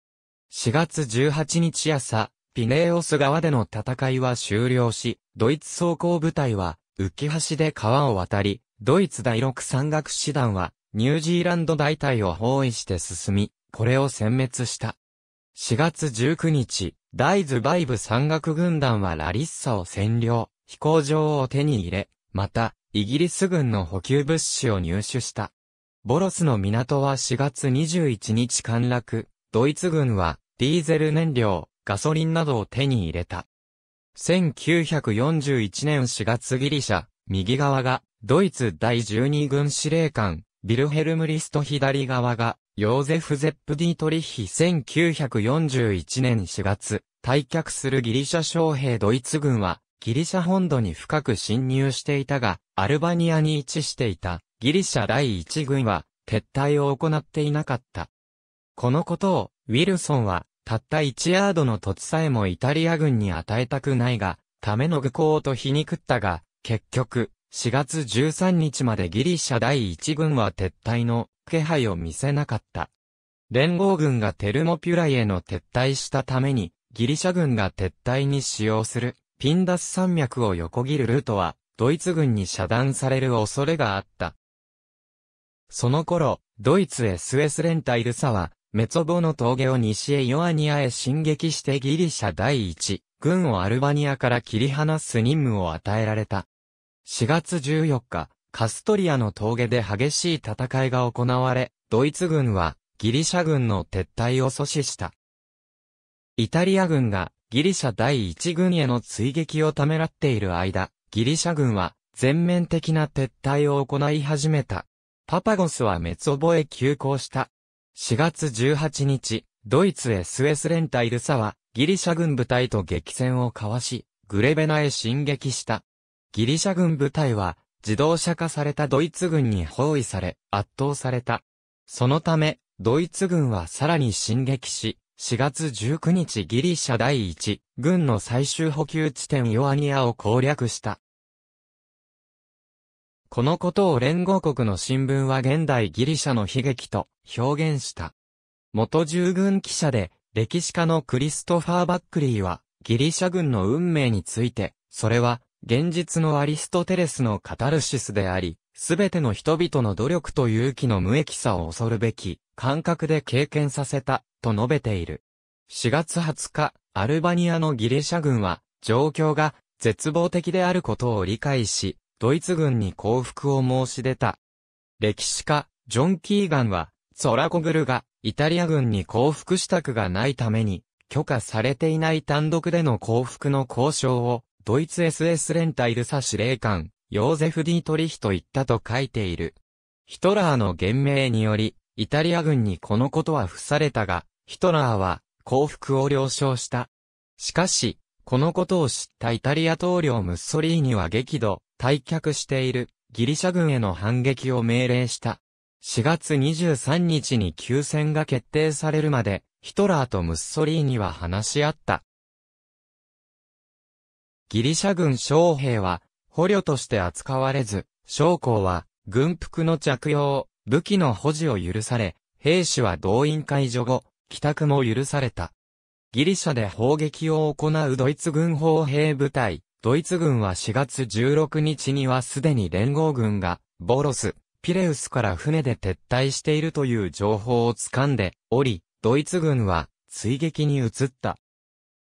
しがつじゅうはちにち朝、ピネーオス川での戦いは終了し、ドイツ装甲部隊は浮橋で川を渡り、ドイツだいろく山岳師団はニュージーランド大隊を包囲して進み、これを殲滅した。しがつじゅうくにち、第ズバイブ山岳軍団はラリッサを占領。飛行場を手に入れ、また、イギリス軍の補給物資を入手した。ボロスの港はしがつにじゅういちにち陥落、ドイツ軍は、ディーゼル燃料、ガソリンなどを手に入れた。せんきゅうひゃくよんじゅういちねんしがつギリシャ、右側が、ドイツだいじゅうに軍司令官、ヴィルヘルム・リスト左側が、ヨーゼフ・ゼップ・ディートリッヒせんきゅうひゃくよんじゅういちねんしがつ、退却するギリシャ将兵ドイツ軍は、ギリシャ本土に深く侵入していたが、アルバニアに位置していたギリシャだいいち軍は撤退を行っていなかった。このことをウィルソンはたったいちヤードの土地さえもイタリア軍に与えたくないが、ための愚行と皮肉ったが、結局、しがつじゅうさんにちまでギリシャだいいちぐんは撤退の気配を見せなかった。連合軍がテルモピュラへの撤退したために、ギリシャ軍が撤退に使用するピンダス山脈を横切るルートは、ドイツ軍に遮断される恐れがあった。その頃、ドイツ エスエス 連隊ルサは、メツォボの峠を西へイオアニアへ進撃してギリシャだいいちぐんをアルバニアから切り離す任務を与えられた。しがつじゅうよっか、カストリアの峠で激しい戦いが行われ、ドイツ軍はギリシャ軍の撤退を阻止した。イタリア軍がギリシャだいいちぐんへの追撃をためらっている間、ギリシャ軍は全面的な撤退を行い始めた。パパゴスはメツォボへ急行した。しがつじゅうはちにち、ドイツ エスエス 連隊ルサは、ギリシャ軍部隊と激戦を交わし、グレベナへ進撃した。ギリシャ軍部隊は、自動車化されたドイツ軍に包囲され、圧倒された。そのため、ドイツ軍はさらに進撃し、しがつじゅうくにちギリシャだいいちぐんの最終補給地点イオアニアを攻略した。このことを連合国の新聞は現代ギリシャの悲劇と表現した。元従軍記者で歴史家のクリストファー・バックリーはギリシャ軍の運命について、それは現実のアリストテレスのカタルシスであり、すべての人々の努力と勇気の無益さを恐るべき感覚で経験させたと述べている。しがつはつか、アルバニアのギリシャ軍は状況が絶望的であることを理解し、ドイツ軍に降伏を申し出た。歴史家、ジョン・キーガンは、ツォラコグルが、イタリア軍に降伏したくがないために、許可されていない単独での降伏の交渉を、ドイツ エスエス 連隊ルサ司令官、ヨーゼフ・ディートリヒと言ったと書いている。ヒトラーの言命により、イタリア軍にこのことは付されたが、ヒトラーは、降伏を了承した。しかし、このことを知ったイタリア統領ムッソリーニは激怒。退却しているギリシャ軍への反撃を命令した。しがつにじゅうさんにちに休戦が決定されるまで、ヒトラーとムッソリーニは話し合った。ギリシャ軍将兵は捕虜として扱われず、将校は軍服の着用、武器の保持を許され、兵士は動員解除後、帰宅も許された。ギリシャで砲撃を行うドイツ軍砲兵部隊。ドイツ軍はしがつじゅうろくにちにはすでに連合軍が、ボロス、ピレウスから船で撤退しているという情報を掴んでおり、ドイツ軍は追撃に移った。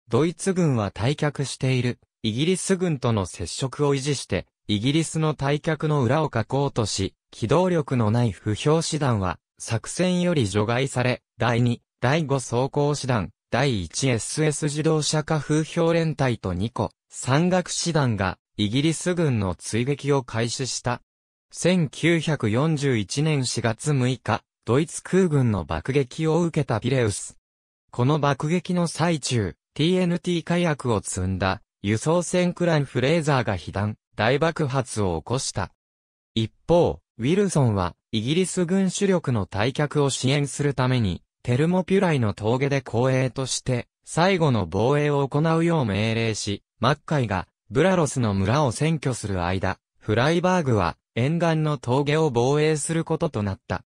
ドイツ軍は退却している、イギリス軍との接触を維持して、イギリスの退却の裏をかこうとし、機動力のない不評師団は、作戦より除外され、だいに、だいごそうこうしだん、だいいちエスエス 自動車化風評連隊とにこ。山岳師団がイギリス軍の追撃を開始した。せんきゅうひゃくよんじゅういちねんしがつむいか、ドイツ空軍の爆撃を受けたピレウス。この爆撃の最中、ティーエヌティー 火薬を積んだ輸送船クラン・フレーザーが被弾、大爆発を起こした。一方、ウィルソンはイギリス軍主力の退却を支援するために、テルモピュライの峠で後衛として、最後の防衛を行うよう命令し、マッカイがブラロスの村を占拠する間、フライバーグは沿岸の峠を防衛することとなった。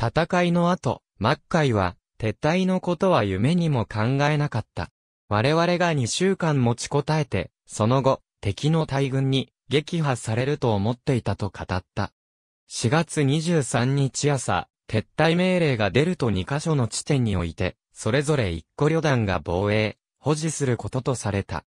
戦いの後、マッカイは撤退のことは夢にも考えなかった。我々がにしゅうかん持ちこたえて、その後、敵の大軍に撃破されると思っていたと語った。しがつにじゅうさんにち朝、撤退命令が出るとにかしょの地点において、それぞれいっこりょだんが防衛、保持することとされた。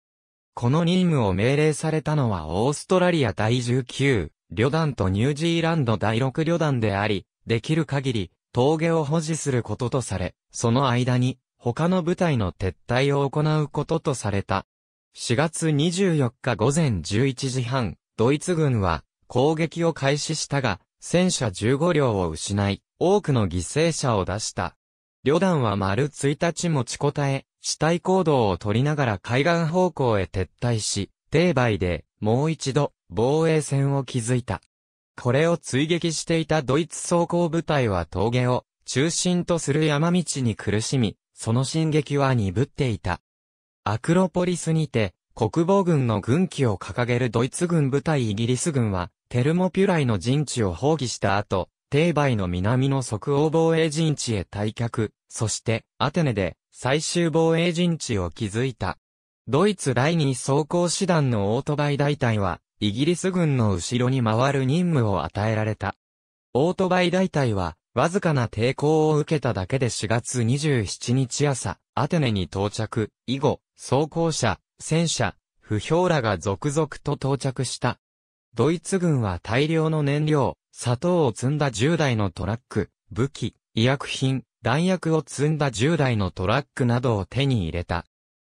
この任務を命令されたのはオーストラリアだいじゅうきゅうりょだんとニュージーランドだいろくりょだんであり、できる限り峠を保持することとされ、その間に他の部隊の撤退を行うこととされた。しがつにじゅうよっかごぜんじゅういちじはん、ドイツ軍は攻撃を開始したが、戦車じゅうごりょうを失い、多くの犠牲者を出した。旅団は丸ついたち持ちこたえ、地帯行動を取りながら海岸方向へ撤退し、堤防でもう一度防衛線を築いた。これを追撃していたドイツ装甲部隊は峠を中心とする山道に苦しみ、その進撃は鈍っていた。アクロポリスにて国防軍の軍旗を掲げるドイツ軍部隊イギリス軍は、テルモピュライの陣地を放棄した後、テーバイの南の即応防衛陣地へ退却、そして、アテネで最終防衛陣地を築いた。ドイツ第二装甲師団のオートバイ大隊は、イギリス軍の後ろに回る任務を与えられた。オートバイ大隊は、わずかな抵抗を受けただけでしがつにじゅうしちにち朝、アテネに到着、以後、装甲車、戦車、歩兵らが続々と到着した。ドイツ軍は大量の燃料、砂糖を積んだじゅうだいのトラック、武器、医薬品、弾薬を積んだじゅうだいのトラックなどを手に入れた。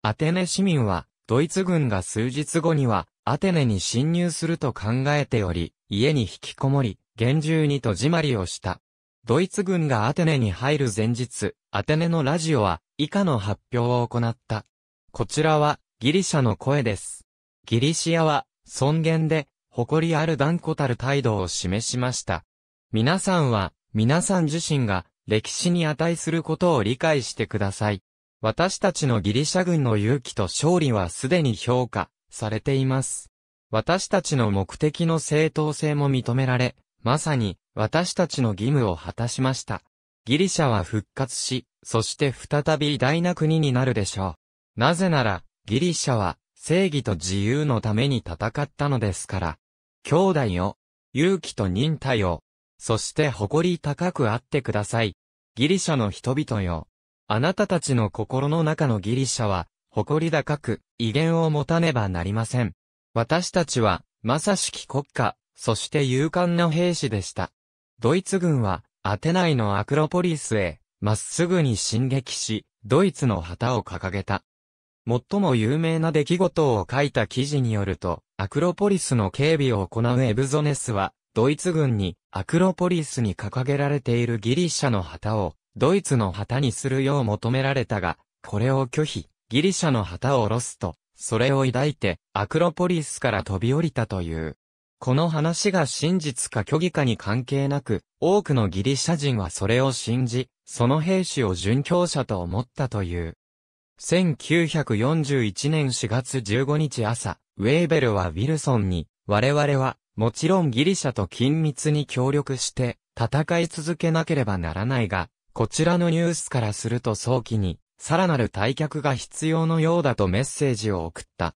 アテネ市民は、ドイツ軍が数日後には、アテネに侵入すると考えており、家に引きこもり、厳重に戸締まりをした。ドイツ軍がアテネに入る前日、アテネのラジオは以下の発表を行った。こちらはギリシャの声です。ギリシアは尊厳で誇りある断固たる態度を示しました。皆さんは皆さん自身が歴史に値することを理解してください。私たちのギリシャ軍の勇気と勝利はすでに評価されています。私たちの目的の正当性も認められ、まさに私たちの義務を果たしました。ギリシャは復活し、そして再び偉大な国になるでしょう。なぜなら、ギリシャは正義と自由のために戦ったのですから。兄弟よ、勇気と忍耐を、そして誇り高くあってください。ギリシャの人々よ。あなたたちの心の中のギリシャは、誇り高く、威厳を持たねばなりません。私たちは、まさしき国家、そして勇敢な兵士でした。ドイツ軍は、アテナイのアクロポリスへ、まっすぐに進撃し、ドイツの旗を掲げた。最も有名な出来事を書いた記事によると、アクロポリスの警備を行うエブゾネスは、ドイツ軍に、アクロポリスに掲げられているギリシャの旗を、ドイツの旗にするよう求められたが、これを拒否、ギリシャの旗を下ろすと、それを抱いて、アクロポリスから飛び降りたという。この話が真実か虚偽かに関係なく、多くのギリシャ人はそれを信じ、その兵士を殉教者と思ったという。せんきゅうひゃくよんじゅういちねんしがつじゅうごにち朝、ウェーベルはウィルソンに、我々は、もちろんギリシャと緊密に協力して、戦い続けなければならないが、こちらのニュースからすると早期に、さらなる退却が必要のようだとメッセージを送った。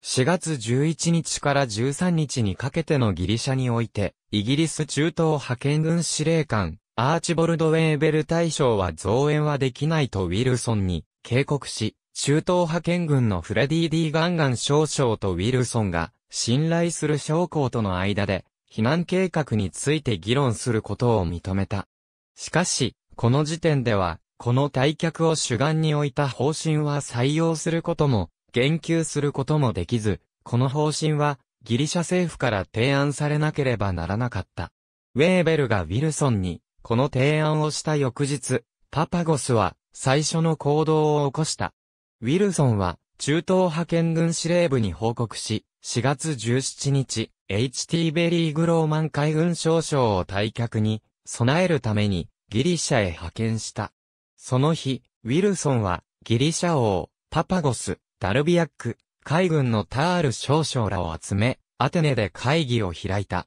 しがつじゅういちにちからじゅうさんにちにかけてのギリシャにおいて、イギリス中東派遣軍司令官、アーチボルド・ウェーベル大将は増援はできないとウィルソンに警告し、中東派遣軍のフレディ・ディ・ガンガン少将とウィルソンが、信頼する将校との間で、避難計画について議論することを認めた。しかし、この時点では、この退却を主眼に置いた方針は採用することも、言及することもできず、この方針はギリシャ政府から提案されなければならなかった。ウェーベルがウィルソンにこの提案をした翌日、パパゴスは最初の行動を起こした。ウィルソンは中東派遣軍司令部に報告し、しがつじゅうしちにち、エイチティー ベリー・グローマン海軍少将を退却に備えるためにギリシャへ派遣した。その日、ウィルソンはギリシャ王、パパゴス、ダルビアック、海軍のタール少将らを集め、アテネで会議を開いた。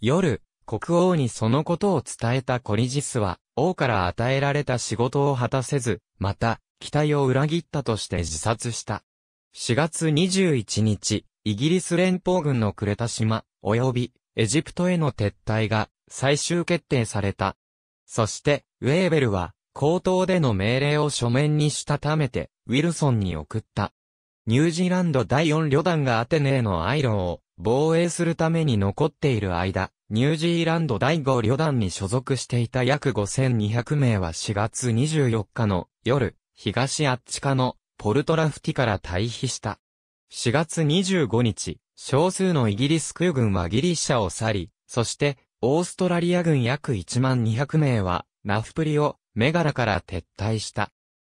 夜、国王にそのことを伝えたコリジスは、王から与えられた仕事を果たせず、また、期待を裏切ったとして自殺した。しがつにじゅういちにち、イギリス連邦軍のクレタ島、及び、エジプトへの撤退が、最終決定された。そして、ウェーベルは、口頭での命令を書面にしたためて、ウィルソンに送った。ニュージーランドだいよんりょだんがアテネへのアイロンを防衛するために残っている間、ニュージーランドだいごりょだんに所属していた約ごせんにひゃくめいはしがつにじゅうよっかの夜、東アッチカのポルトラフティから退避した。しがつにじゅうごにち、少数のイギリス空軍はギリシャを去り、そして、オーストラリア軍約いちまんにひゃくめいは、ナフプリをメガラから撤退した。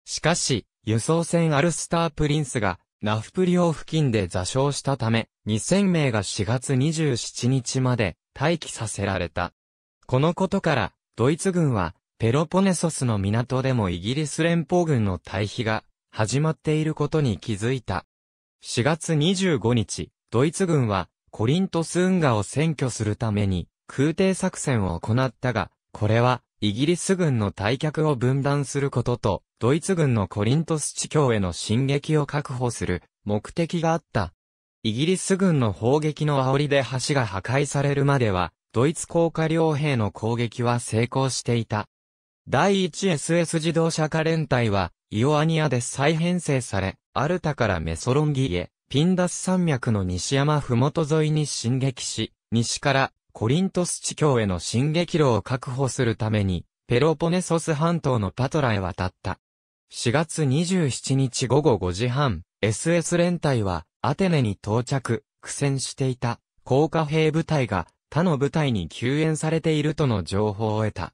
しかし、輸送船アルスタープリンスが、ナフプリオ付近で座礁したため、にせんめいがしがつにじゅうしちにちまで待機させられた。このことから、ドイツ軍は、ペロポネソスの港でもイギリス連邦軍の退避が始まっていることに気づいた。しがつにじゅうごにち、ドイツ軍はコリントス運河を占拠するために空挺作戦を行ったが、これはイギリス軍の退却を分断することと、ドイツ軍のコリントス地峡への進撃を確保する目的があった。イギリス軍の砲撃の煽りで橋が破壊されるまでは、ドイツ降下両兵の攻撃は成功していた。だいいちエスエス 自動車化連隊は、イオアニアで再編成され、アルタからメソロンギへ、ピンダス山脈の西山麓沿いに進撃し、西からコリントス地峡への進撃路を確保するために、ペロポネソス半島のパトラへ渡った。しがつにじゅうしちにちごごごじはん、エスエス 連隊は、アテネに到着、苦戦していた、降下兵部隊が、他の部隊に救援されているとの情報を得た。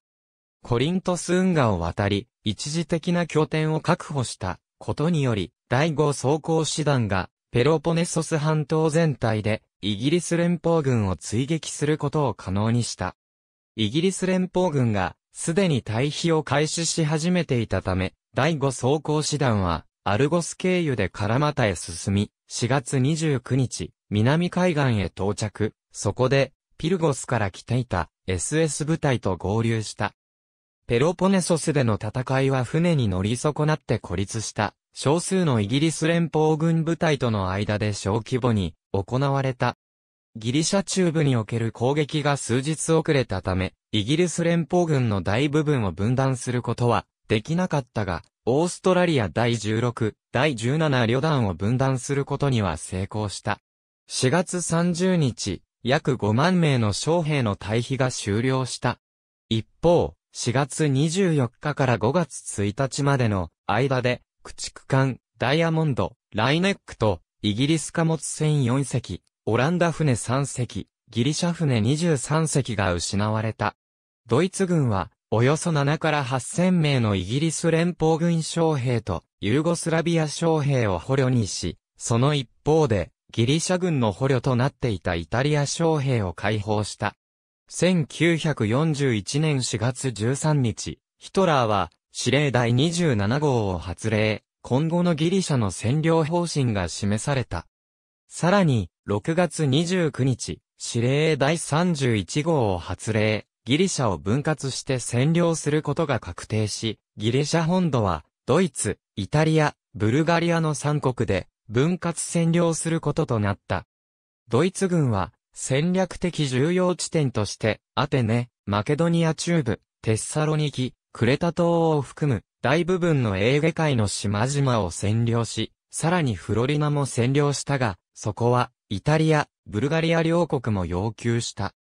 コリントス運河を渡り、一時的な拠点を確保したことにより、だいご装甲師団が、ペロポネソス半島全体で、イギリス連邦軍を追撃することを可能にした。イギリス連邦軍が、すでに退避を開始し始めていたため、だいご装甲師団は、アルゴス経由でカラマタへ進み、しがつにじゅうくにち、南海岸へ到着、そこで、ピルゴスから来ていた エスエス 部隊と合流した。ペロポネソスでの戦いは船に乗り損なって孤立した少数のイギリス連邦軍部隊との間で小規模に行われた。ギリシャ中部における攻撃が数日遅れたため、イギリス連邦軍の大部分を分断することはできなかったが、オーストラリアだいじゅうろく、だいじゅうなな旅団を分断することには成功した。しがつさんじゅうにち、約ごまんめいの将兵の退避が終了した。一方、しがつにじゅうよっかからごがつついたちまでの間で、駆逐艦、ダイヤモンド、ライネックと、イギリス貨物船よんせき、オランダ船さんせき、ギリシャ船にじゅうさんせきが失われた。ドイツ軍は、およそななからはっせんめいのイギリス連邦軍将兵と、ユーゴスラビア将兵を捕虜にし、その一方で、ギリシャ軍の捕虜となっていたイタリア将兵を解放した。せんきゅうひゃくよんじゅういちねんしがつじゅうさんにち、ヒトラーは指令第にじゅうななごうを発令、今後のギリシャの占領方針が示された。さらに、ろくがつにじゅうくにち、指令第さんじゅういちごうを発令、ギリシャを分割して占領することが確定し、ギリシャ本土は、ドイツ、イタリア、ブルガリアのさんこくで、分割占領することとなった。ドイツ軍は戦略的重要地点としてアテネ、マケドニア中部、テッサロニキ、クレタ島を含む大部分のエーゲ海の島々を占領し、さらにフロリダも占領したが、そこはイタリア、ブルガリア両国も要求した。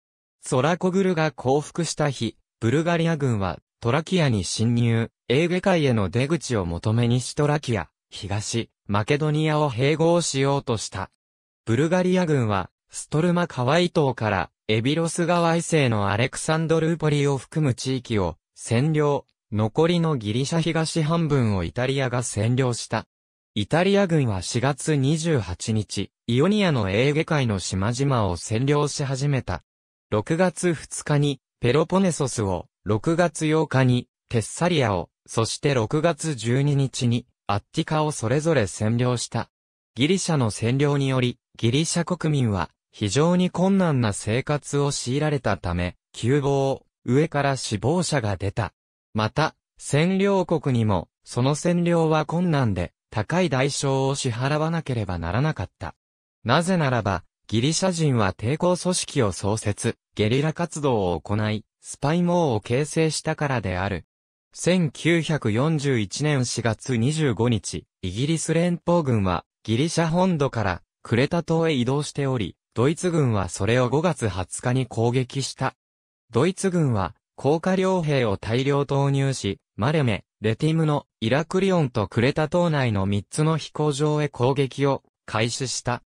ツォラコグルが降伏した日、ブルガリア軍はトラキアに侵入、エーゲ海への出口を求め西トラキア、東、マケドニアを併合しようとした。ブルガリア軍は、ストルマ川以東から、エビロス川以西のアレクサンドルーポリを含む地域を占領、残りのギリシャ東半分をイタリアが占領した。イタリア軍はしがつにじゅうはちにち、イオニアのエーゲ海の島々を占領し始めた。ろくがつふつかに、ペロポネソスを、ろくがつようかに、テッサリアを、そしてろくがつじゅうににちに、アッティカをそれぞれ占領した。ギリシャの占領により、ギリシャ国民は非常に困難な生活を強いられたため、窮乏、上から死亡者が出た。また、占領国にも、その占領は困難で、高い代償を支払わなければならなかった。なぜならば、ギリシャ人は抵抗組織を創設、ゲリラ活動を行い、スパイ網を形成したからである。せんきゅうひゃくよんじゅういちねんしがつにじゅうごにち、イギリス連邦軍はギリシャ本土からクレタ島へ移動しており、ドイツ軍はそれをごがつはつかに攻撃した。ドイツ軍は降下両兵を大量投入し、マレメ、レティムノ、イラクリオンとクレタ島内のみっつの飛行場へ攻撃を開始した。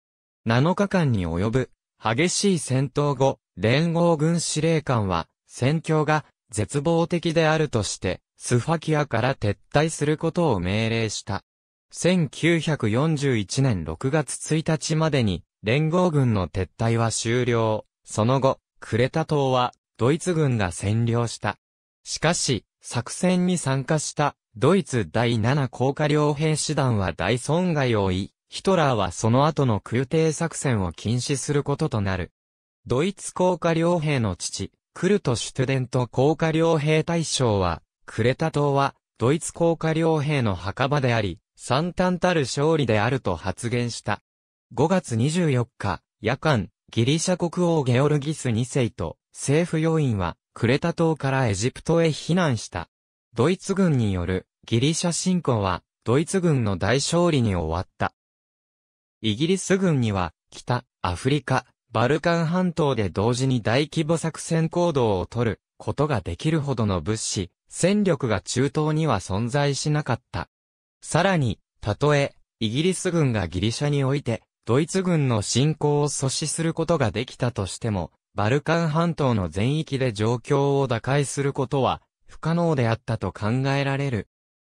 なのかかんに及ぶ激しい戦闘後、連合軍司令官は戦況が絶望的であるとして、スファキアから撤退することを命令した。せんきゅうひゃくよんじゅういちねんろくがつついたちまでに連合軍の撤退は終了。その後、クレタ島はドイツ軍が占領した。しかし、作戦に参加したドイツだいなな降下両兵師団は大損害を負い、ヒトラーはその後の空挺作戦を禁止することとなる。ドイツ高架両兵の父、クルト・シュトゥデント高架両兵大将は、クレタ島は、ドイツ高架両兵の墓場であり、惨憺たる勝利であると発言した。ごがつにじゅうよっか、夜間、ギリシャ国王ゲオルギスにせいと、政府要員は、クレタ島からエジプトへ避難した。ドイツ軍による、ギリシャ侵攻は、ドイツ軍の大勝利に終わった。イギリス軍には、北、アフリカ、バルカン半島で同時に大規模作戦行動を取ることができるほどの物資、戦力が中東には存在しなかった。さらに、たとえ、イギリス軍がギリシャにおいて、ドイツ軍の侵攻を阻止することができたとしても、バルカン半島の全域で状況を打開することは、不可能であったと考えられる。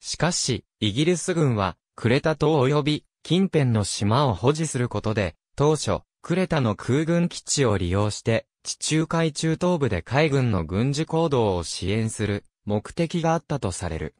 しかし、イギリス軍は、クレタ島及び近辺の島を保持することで、当初、クレタの空軍基地を利用して、地中海中東部で海軍の軍事行動を支援する目的があったとされる。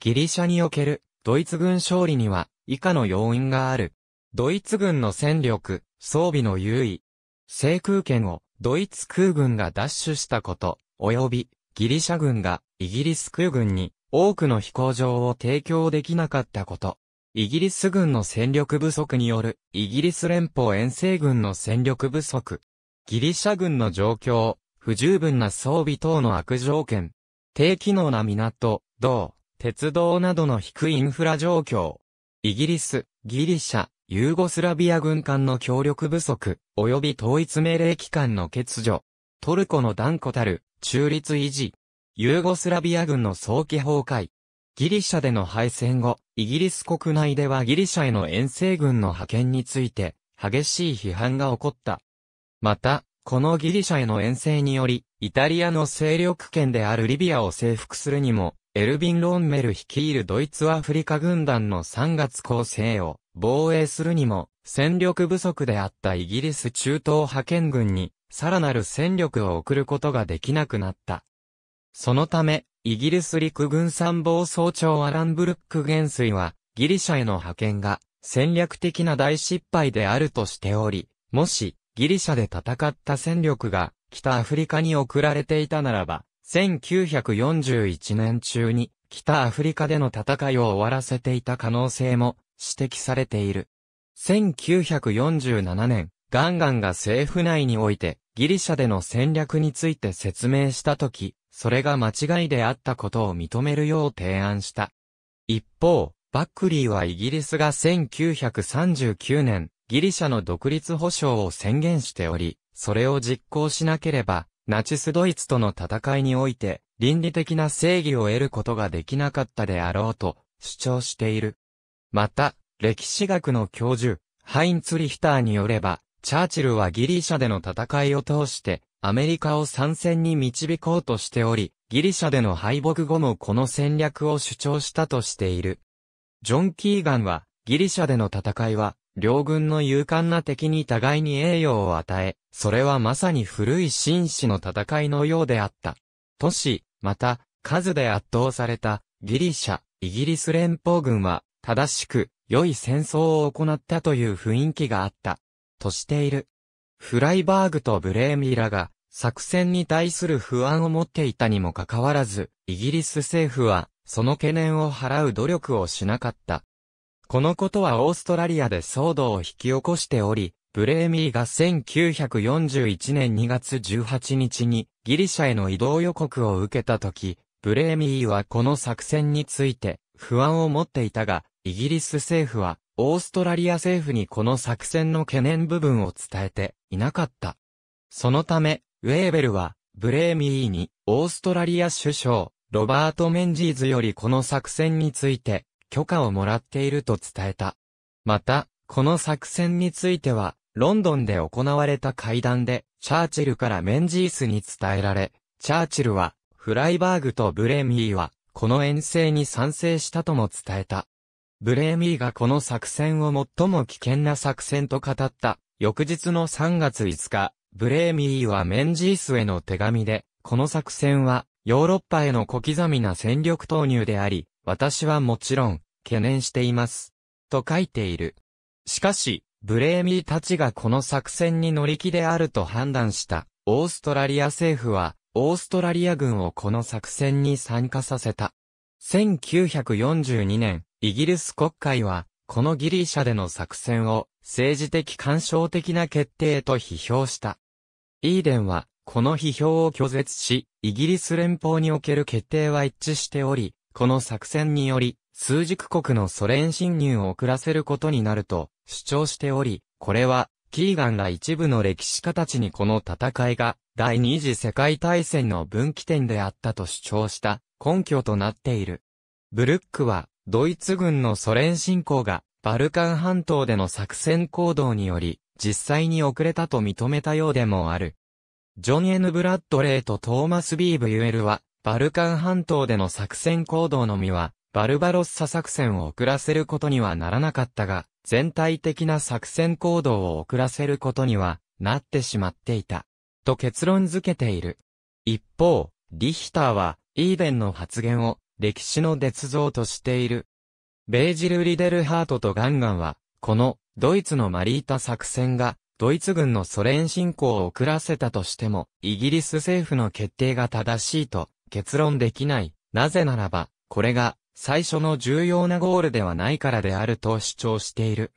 ギリシャにおけるドイツ軍勝利には以下の要因がある。ドイツ軍の戦力、装備の優位。制空権をドイツ空軍が奪取したこと、及びギリシャ軍がイギリス空軍に多くの飛行場を提供できなかったこと。イギリス軍の戦力不足によるイギリス連邦遠征軍の戦力不足。ギリシャ軍の状況、不十分な装備等の悪条件。低機能な港、道、鉄道などの低いインフラ状況。イギリス、ギリシャ、ユーゴスラビア軍間の協力不足、及び統一命令機関の欠如。トルコの断固たる中立維持。ユーゴスラビア軍の早期崩壊。ギリシャでの敗戦後、イギリス国内ではギリシャへの遠征軍の派遣について、激しい批判が起こった。また、このギリシャへの遠征により、イタリアの勢力圏であるリビアを征服するにも、エルヴィン・ロンメル率いるドイツアフリカ軍団のさんがつ攻勢を防衛するにも、戦力不足であったイギリス中東派遣軍に、さらなる戦力を送ることができなくなった。そのため、イギリス陸軍参謀総長アラン・ブルック元帥は、ギリシャへの派遣が戦略的な大失敗であるとしており、もしギリシャで戦った戦力が北アフリカに送られていたならば、せんきゅうひゃくよんじゅういちねん中に北アフリカでの戦いを終わらせていた可能性も指摘されている。せんきゅうひゃくよんじゅうななねん、ガンガンが政府内においてギリシャでの戦略について説明したとき、それが間違いであったことを認めるよう提案した。一方、バックリーはイギリスがせんきゅうひゃくさんじゅうきゅうねん、ギリシャの独立保障を宣言しており、それを実行しなければ、ナチスドイツとの戦いにおいて、倫理的な正義を得ることができなかったであろうと主張している。また、歴史学の教授、ハインツ・リヒターによれば、チャーチルはギリシャでの戦いを通して、アメリカを参戦に導こうとしており、ギリシャでの敗北後もこの戦略を主張したとしている。ジョン・キーガンは、ギリシャでの戦いは、両軍の勇敢な敵に互いに栄誉を与え、それはまさに古い紳士の戦いのようであった。都市、また、数で圧倒された、ギリシャ、イギリス連邦軍は、正しく、良い戦争を行ったという雰囲気があった、としている。フライバーグとブレーミーらが作戦に対する不安を持っていたにもかかわらず、イギリス政府はその懸念を払う努力をしなかった。このことはオーストラリアで騒動を引き起こしており、ブレーミーがせんきゅうひゃくよんじゅういちねんにがつじゅうはちにちにギリシャへの移動予告を受けたとき、ブレーミーはこの作戦について不安を持っていたが、イギリス政府はオーストラリア政府にこの作戦の懸念部分を伝えていなかった。そのため、ウェーベルは、ブレーミーに、オーストラリア首相、ロバート・メンジーズよりこの作戦について、許可をもらっていると伝えた。また、この作戦については、ロンドンで行われた会談で、チャーチルからメンジースに伝えられ、チャーチルは、フライバーグとブレーミーは、この遠征に賛成したとも伝えた。ブレーミーがこの作戦を最も危険な作戦と語った、翌日のさんがついつか、ブレーミーはメンジースへの手紙で、この作戦は、ヨーロッパへの小刻みな戦力投入であり、私はもちろん、懸念しています。と書いている。しかし、ブレーミーたちがこの作戦に乗り気であると判断した、オーストラリア政府は、オーストラリア軍をこの作戦に参加させた。せんきゅうひゃくよんじゅうにねん、イギリス国会は、このギリシャでの作戦を、政治的干渉的な決定と批評した。イーデンは、この批評を拒絶し、イギリス連邦における決定は一致しており、この作戦により、枢軸国のソ連侵入を遅らせることになると主張しており、これは、キーガンら一部の歴史家たちにこの戦いが、第二次世界大戦の分岐点であったと主張した根拠となっている。ブルックは、ドイツ軍のソ連侵攻が、バルカン半島での作戦行動により、実際に遅れたと認めたようでもある。ジョン・エヌ・ブラッドレイとトーマス・ビー・ブユエルは、バルカン半島での作戦行動のみは、バルバロッサ作戦を遅らせることにはならなかったが、全体的な作戦行動を遅らせることにはなってしまっていた。と結論付けている。一方、リヒターは、イーデンの発言を歴史の捏造としている。ベージル・リデルハートとガンガンは、このドイツのマリータ作戦が、ドイツ軍のソ連侵攻を遅らせたとしても、イギリス政府の決定が正しいと結論できない。なぜならば、これが、最初の重要なゴールではないからであると主張している。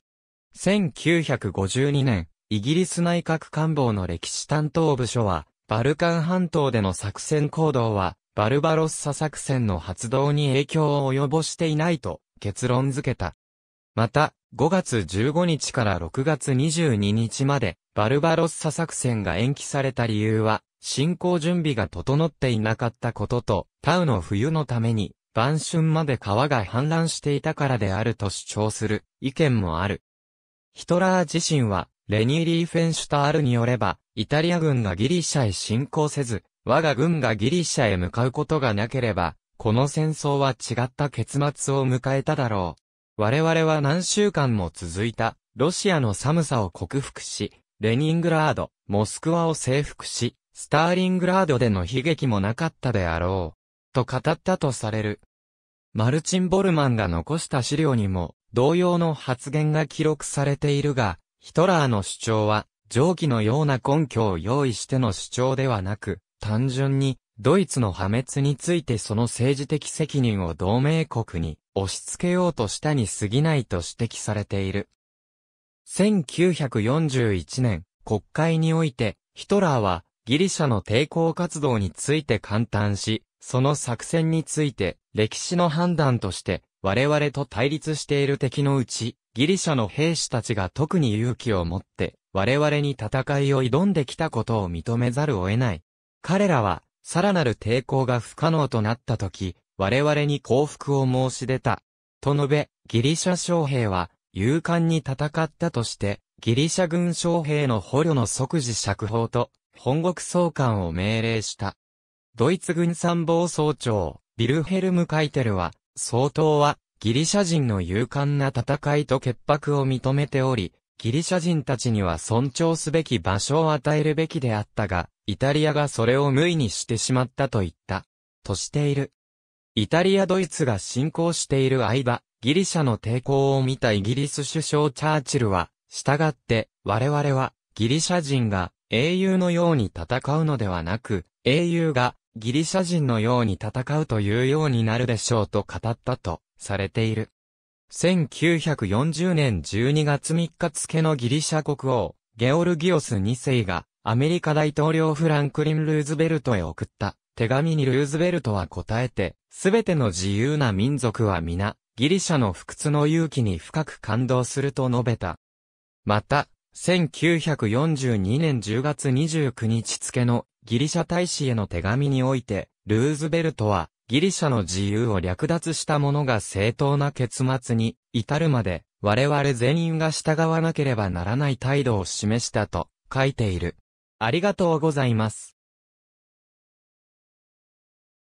せんきゅうひゃくごじゅうにねん、イギリス内閣官房の歴史担当部署は、バルカン半島での作戦行動は、バルバロッサ作戦の発動に影響を及ぼしていないと結論付けた。また、ごがつじゅうごにちからろくがつにじゅうににちまで、バルバロッサ作戦が延期された理由は、進行準備が整っていなかったことと、タウの冬のために、晩春まで川が氾濫していたからであると主張する意見もある。ヒトラー自身は、レニー・リーフェンシュタールによれば、イタリア軍がギリシャへ侵攻せず、我が軍がギリシャへ向かうことがなければ、この戦争は違った結末を迎えただろう。我々は何週間も続いた、ロシアの寒さを克服し、レニングラード、モスクワを征服し、スターリングラードでの悲劇もなかったであろう。と語ったとされる。マルチン・ボルマンが残した資料にも同様の発言が記録されているが、ヒトラーの主張は上記のような根拠を用意しての主張ではなく、単純にドイツの破滅についてその政治的責任を同盟国に押し付けようとしたに過ぎないと指摘されている。せんきゅうひゃくよんじゅういちねん、国会においてヒトラーはギリシャの抵抗活動について感嘆し、その作戦について、歴史の判断として、我々と対立している敵のうち、ギリシャの兵士たちが特に勇気を持って、我々に戦いを挑んできたことを認めざるを得ない。彼らは、さらなる抵抗が不可能となったとき、我々に降伏を申し出た。と述べ、ギリシャ将兵は、勇敢に戦ったとして、ギリシャ軍将兵の捕虜の即時釈放と、本国送還を命令した。ドイツ軍参謀総長、ヴィルヘルム・カイテルは、総統は、ギリシャ人の勇敢な戦いと潔白を認めており、ギリシャ人たちには尊重すべき場所を与えるべきであったが、イタリアがそれを無為にしてしまったと言った、としている。イタリア・ドイツが侵攻している間、ギリシャの抵抗を見たイギリス首相チャーチルは、従って、我々は、ギリシャ人が英雄のように戦うのではなく、英雄が、ギリシャ人のように戦うというようになるでしょうと語ったとされている。せんきゅうひゃくよんじゅうねんじゅうにがつみっか付のギリシャ国王、ゲオルギオスにせいがアメリカ大統領フランクリン・ルーズベルトへ送った手紙にルーズベルトは答えて、すべての自由な民族は皆、ギリシャの不屈の勇気に深く感動すると述べた。また、せんきゅうひゃくよんじゅうにねんじゅうがつにじゅうくにち付のギリシャ大使への手紙において、ルーズベルトは、ギリシャの自由を略奪した者が正当な結末に至るまで、我々全員が従わなければならない態度を示したと書いている。ありがとうございます。